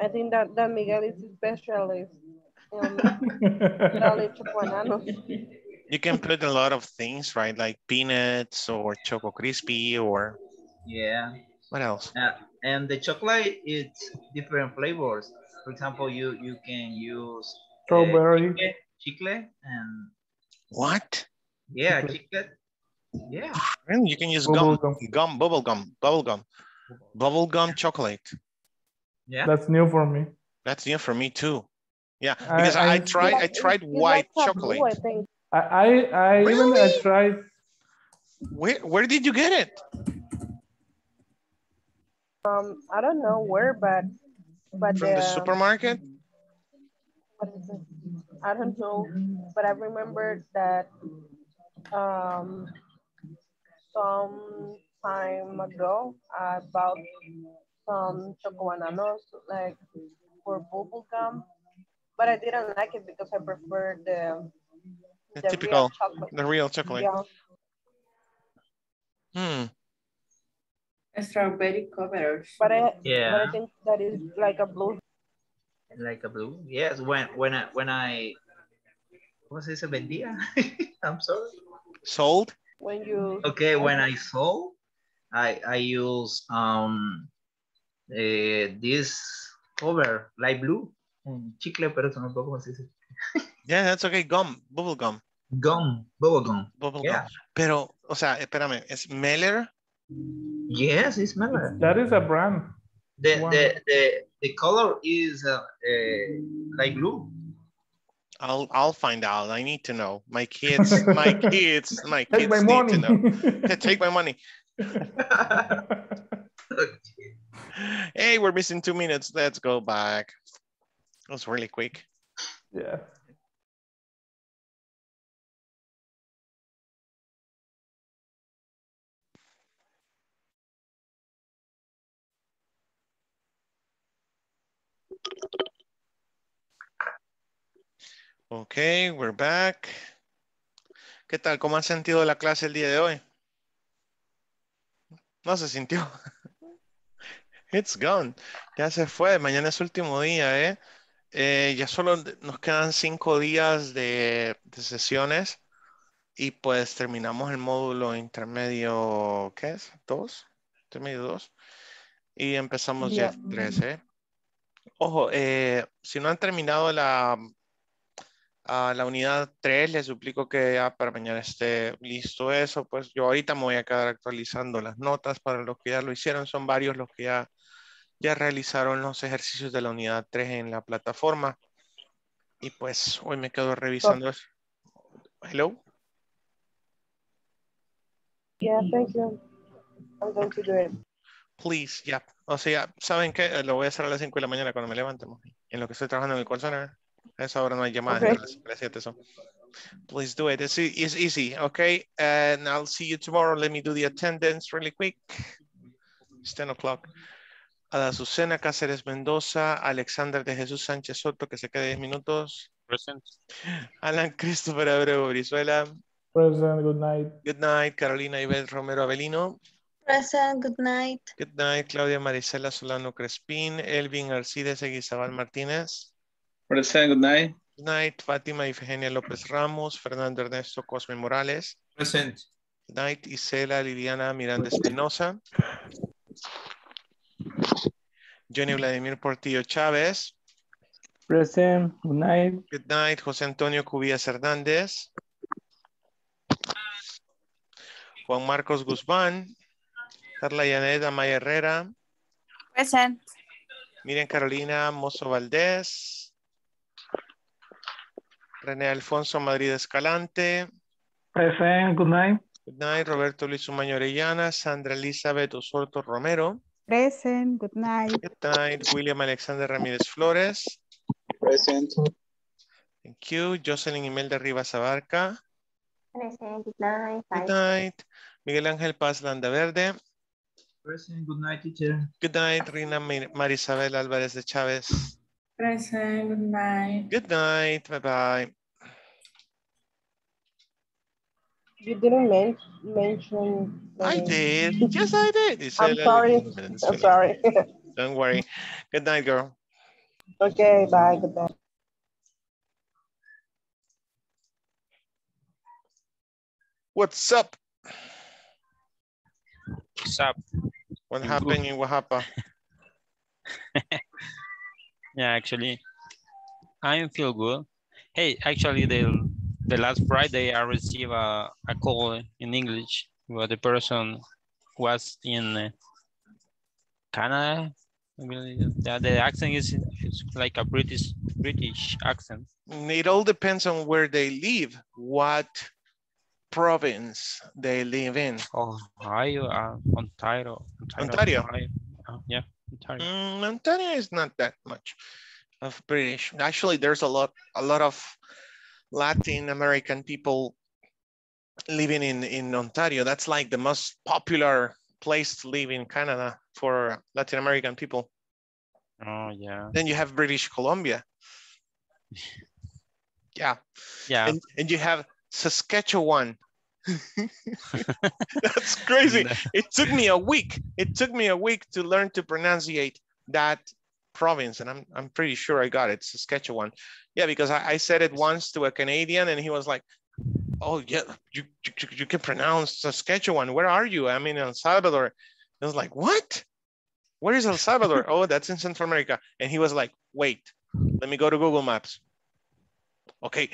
I think that, that Miguel is a specialist. You can put a lot of things, right? Like peanuts or Choco Crispy or... Yeah. What else? Uh, and the chocolate, it's different flavors. For example, you, you can use... Strawberry. Uh, chicle and... What? Yeah, chicle. Yeah. You can use bubble gum, gum, gum, bubble gum, bubble gum. Bubble gum chocolate. Yeah. That's new for me. That's new for me too. Yeah, because I, I, I tried I tried white chocolate. Blue, I think. I I, I really? even I tried. Where where did you get it? Um, I don't know where, but but from the, the supermarket. What is it? I don't know, but I remember that um some time ago I bought some choco bananos like for bubble gum. But I didn't like it because I preferred the, the, the typical, real chocolate. The real chocolate. Yeah. Hmm. Strawberry covers. But I, yeah. but I think that is like a blue. Like a blue? Yes. When when I when I, ¿cómo se dice vendía? I'm sorry. Sold. When you. Okay. When I sold, I I use um, uh, this cover light blue. Chicle, pero eso no puedo cómo se dice. Yeah, that's okay. Gum, bubble gum. Gum, bubble gum. Bubble yeah. gum. Pero, o sea, espérame, ¿es Meller? Yes, it's Meller. That is a brand. The, the, the, the color is uh, uh, like blue. I'll, I'll find out. I need to know. My kids, my kids, my kids take my need money. to know. Take my money. Hey, we're missing two minutes. Let's go back. That was really quick. Yeah. Okay, we're back. ¿Qué tal? ¿Cómo han sentido la clase el día de hoy? No se sintió. It's gone. Ya se fue. Mañana es su último día, ¿eh? Eh, ya solo nos quedan cinco días de, de sesiones y pues terminamos el módulo intermedio, ¿qué es? ¿Dos? Intermedio dos. Y empezamos yeah. ya tres, ¿eh? Ojo, eh, si no han terminado la, a la unidad tres, les suplico que ya para mañana esté listo eso. Pues yo ahorita me voy a quedar actualizando las notas para los que ya lo hicieron. Son varios los que ya... ya realizaron los ejercicios de la unidad tres en la plataforma. Y pues hoy me quedo revisando eso. Hello. Yeah, thank you. I'm going to do it. Please, yeah. O sea, ¿saben qué? Lo voy a hacer a las cinco de la mañana cuando me levante. En lo que estoy trabajando en el call center. A esa hora no hay llamadas. Okay. A las siete son. Please do it. It's, it's easy, okay? And I'll see you tomorrow. Let me do the attendance really quick. It's ten o'clock. Ada Susana Caceres-Mendoza, Alexander De Jesus Sanchez Soto, que se quede diez minutos. Present. Alan Christopher Abrego-Brizuela. Present, good night. Good night. Carolina Ivette Romero Avelino. Present, good night. Good night. Claudia Maricela Solano Crespin. Elvin Arcides Eguizabal Martínez. Present, good night. Good night. Fátima Ifigenia López Ramos. Fernando Ernesto Cosme Morales. Present. Good night. Isela Liliana Miranda Espinosa. Johnny Vladimir Portillo Chávez. Present. Good night. Good night. José Antonio Cubillas Hernández. Juan Marcos Guzmán. Carla Yaneth Maya Herrera. Present. Miriam Carolina Mozo Valdés. René Alfonso Madrid Escalante. Present, good night. Good night. Roberto Luis Humaño Orellana. Sandra Elizabeth Osorto Romero. Present, good night. Good night. William Alexander Ramírez Flores. Present. Thank you. Jocelyn Imelda Rivas Abarca. Present, good night. Good night. Miguel Ángel Paz Landaverde. Present, good night, teacher. Good night. Enrina Marisabel Álvarez de Chávez. Present, good night. Good night, bye-bye. You didn't men mention... The... I did. Yes, I did. It's I'm sorry. I'm sorry. Don't worry. Good night, girl. Okay, bye. Good night. What's up? What's up? What I'm happened good. in Oaxaca? Yeah, actually, I feel good. Hey, actually, the, the last Friday, I received a, a call in English where the person was in Canada. The, the accent is like a British British accent. It all depends on where they live, what province they live in. Ohio, uh, Ontario, Ontario. Ontario. Ohio. Yeah, Ontario. Mm, Ontario is not that much of British. Actually, there's a lot, a lot of Latin American people living in in Ontario. That's like the most popular place to live in Canada for Latin American people. Oh yeah. Then you have British Columbia. Yeah. Yeah. And, and you have Saskatchewan. That's crazy. It took me a week. It took me a week to learn to pronunciate that province, and I'm I'm pretty sure I got it. Saskatchewan. Yeah, because I, I said it once to a Canadian, and he was like, "Oh yeah, you you, you can pronounce Saskatchewan. Where are you? I'm in El Salvador." And I was like, "What? Where is El Salvador?" Oh, that's in Central America. And he was like, "Wait, let me go to Google Maps." Okay.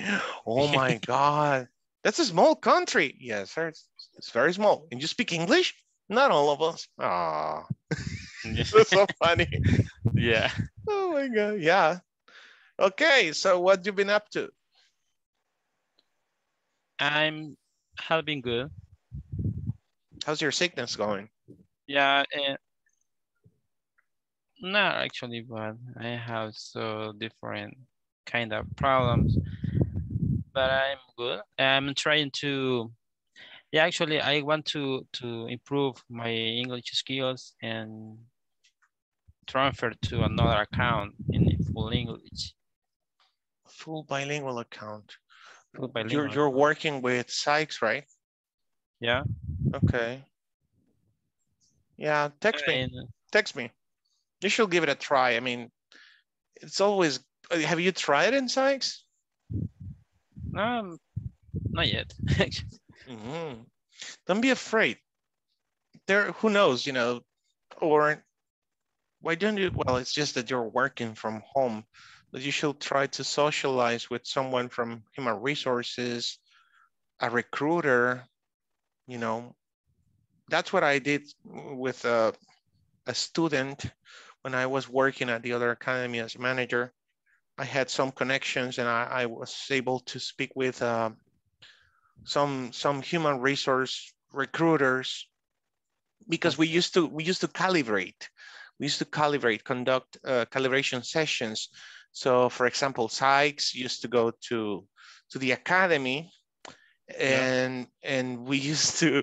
Oh my God. That's a small country. Yes, sir. It's, it's very small. And you speak English? Not all of us. Ah, that's so funny. Yeah. Oh my God. Yeah. Okay. So what you been up to? I'm having good. How's your sickness going? Yeah. Uh, no, actually, but I have so different kind of problems, but I'm good. I'm trying to, yeah, actually I want to, to improve my English skills and transfer to another account in full English. Full bilingual account. Full bilingual. You're, you're working with Sykes, right? Yeah. Okay. Yeah, text me, text me. You should give it a try. I mean, it's always, have you tried in Sykes? No, not yet. Mm-hmm. Don't be afraid. There, who knows, you know, or why don't you? Well, it's just that you're working from home, but you should try to socialize with someone from human resources, a recruiter, you know. That's what I did with a, a student when I was working at the other academy as manager. I had some connections, and I, I was able to speak with uh, some some human resource recruiters, because we used to we used to calibrate, we used to calibrate conduct uh, calibration sessions. So, for example, Sykes used to go to to the academy, and yeah. and we used to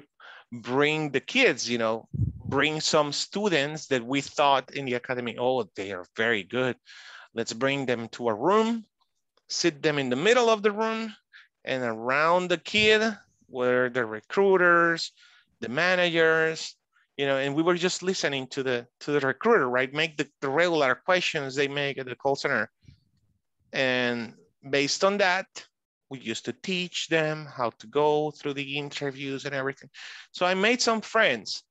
bring the kids, you know, bring some students that we thought in the academy, oh, they are very good. Let's bring them to a room, sit them in the middle of the room, and around the kid were the recruiters, the managers, you know, and we were just listening to the to the recruiter, right? Make the, the regular questions they make at the call center. And based on that, we used to teach them how to go through the interviews and everything. So I made some friends,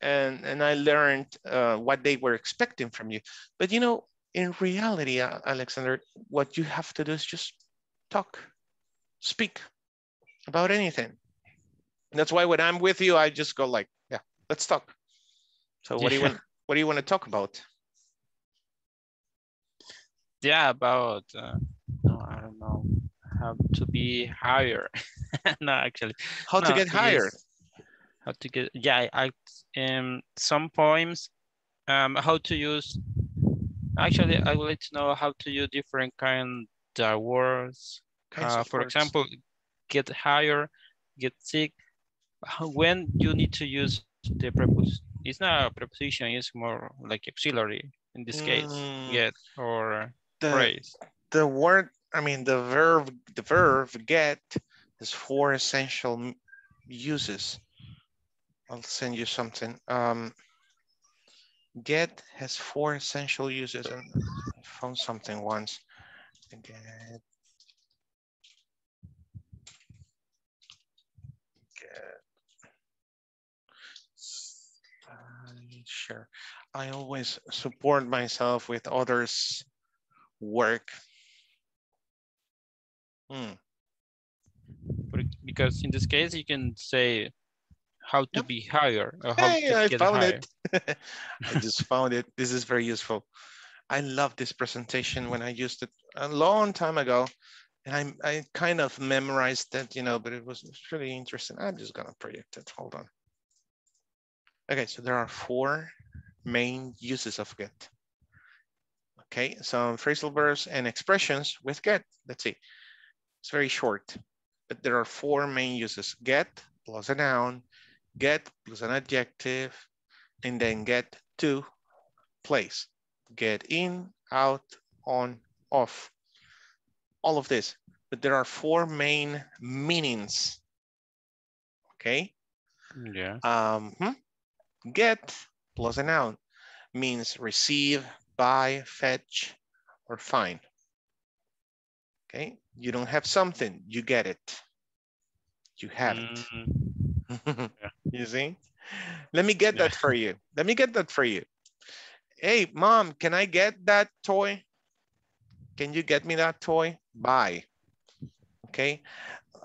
and, and I learned uh, what they were expecting from you. But, you know, in reality, Alexander, what you have to do is just talk, speak about anything. And that's why when I'm with you, I just go like, yeah, let's talk. So what do you want, what do you want to talk about? Yeah, about, uh, no, I don't know, how to be higher. No, actually. How no, to get higher? Is, how to get, yeah, I, um, some poems, um, how to use, actually, I would like to know how to use different kind of words. Uh, for words. Example, get higher, get sick. When you need to use the preposition, it's not a preposition, it's more like auxiliary in this case, mm, get or the, praise. The word, I mean, the verb, the verb get is four essential uses. I'll send you something. Um, get has four essential uses, and I found something once. Get. Sure. I always support myself with others' work. Hmm. Because in this case, you can say how to yep. be higher. Or how hey, to I get found higher. It. I just found it. This is very useful. I love this presentation when I used it a long time ago. And I, I kind of memorized it, you know, but it was really interesting. I'm just going to project it. Hold on. Okay, so there are four main uses of get. Okay, some phrasal verbs and expressions with get. Let's see. It's very short, but there are four main uses. Get plus a noun, get plus an adjective, and then get to place. Get in, out, on, off. All of this, but there are four main meanings. Okay. Yeah. Um, hmm? Get plus a noun means receive, buy, fetch, or find. Okay, you don't have something, you get it. You have mm-hmm. it. Yeah. You see? Let me get yeah. that for you. Let me get that for you. Hey, mom, can I get that toy? Can you get me that toy? Buy. Okay,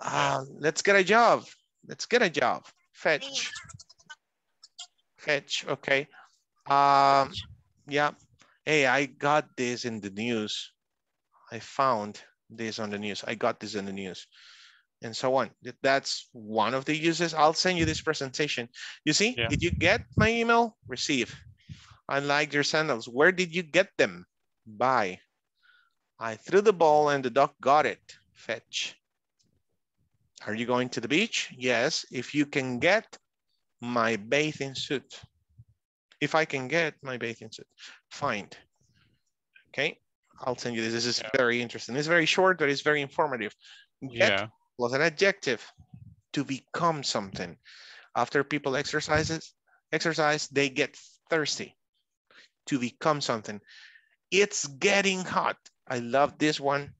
uh, let's get a job. Let's get a job. Fetch. Fetch, okay. Um, yeah. Hey, I got this in the news. I found this on the news. I got this in the news. And so on. That's one of the uses. I'll send you this presentation. You see, yeah. Did you get my email? Receive. I like your sandals. Where did you get them? Buy. I threw the ball and the dog got it. Fetch. Are you going to the beach? Yes. If you can get my bathing suit. If I can get my bathing suit, find. Okay, I'll send you this. This is yeah. very interesting. It's very short, but it's very informative. Get yeah. plus an adjective, to become something. After people exercises, exercise, they get thirsty. To become something. It's getting hot. I love this one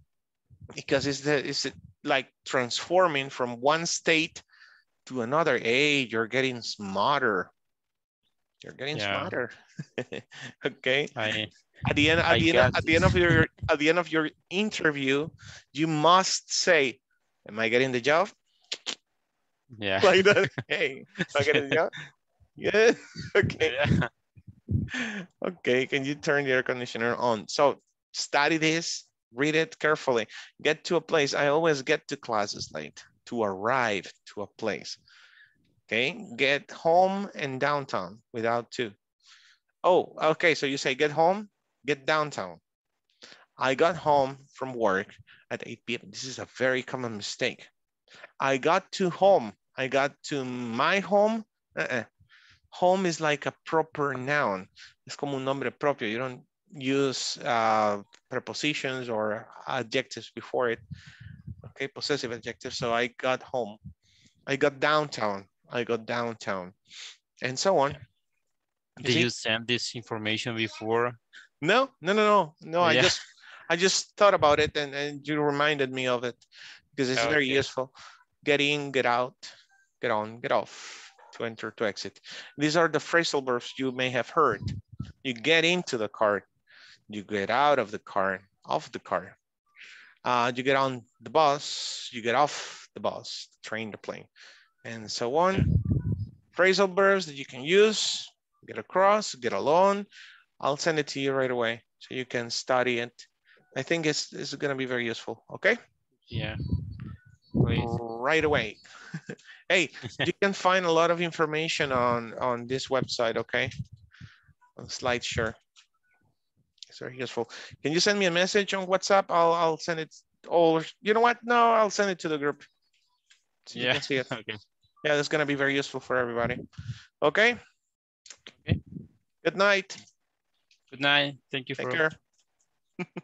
because it's, the, it's like transforming from one state to another. Hey, you're getting smarter. You're getting yeah. smarter. Okay. I, at the end, at the end, at the end of your at the end of your interview, you must say, "Am I getting the job?" Yeah. Like that. Hey, am I getting the job? Yeah. Okay. Yeah. Okay. Can you turn the air conditioner on? So study this. Read it carefully. Get to a place. I always get to classes late. To arrive to a place. Okay, get home and downtown without to. Oh, okay, so you say get home, get downtown. I got home from work at eight p m This is a very common mistake. I got to home. I got to my home. Uh-uh. Home is like a proper noun. Es como un nombre propio. You don't use uh, prepositions or adjectives before it. Okay, possessive adjective. So I got home, I got downtown, I got downtown, and so on. You Did see? you send this information before? No, no, no, no, no. Yeah. I just, I just thought about it, and, and you reminded me of it because it's okay. very useful. Get in, get out, get on, get off, to enter, to exit. These are the phrasal verbs you may have heard. You get into the car, you get out of the car, off the car. Uh, you get on the bus, you get off the bus, the train, the plane, and so on. Phrasal verbs that you can use, get across, get along. I'll send it to you right away so you can study it I think it's, it's going to be very useful. Okay? Yeah. Please. Right away. Hey, you can find a lot of information on, on this website, okay? On SlideShare. It's very useful. Can you send me a message on WhatsApp? I'll, I'll send it all. You know what? No, I'll send it to the group. So yeah. You can see it. Okay. Yeah, that's going to be very useful for everybody. Okay? Okay. Good night. Good night. Thank you. Take for care.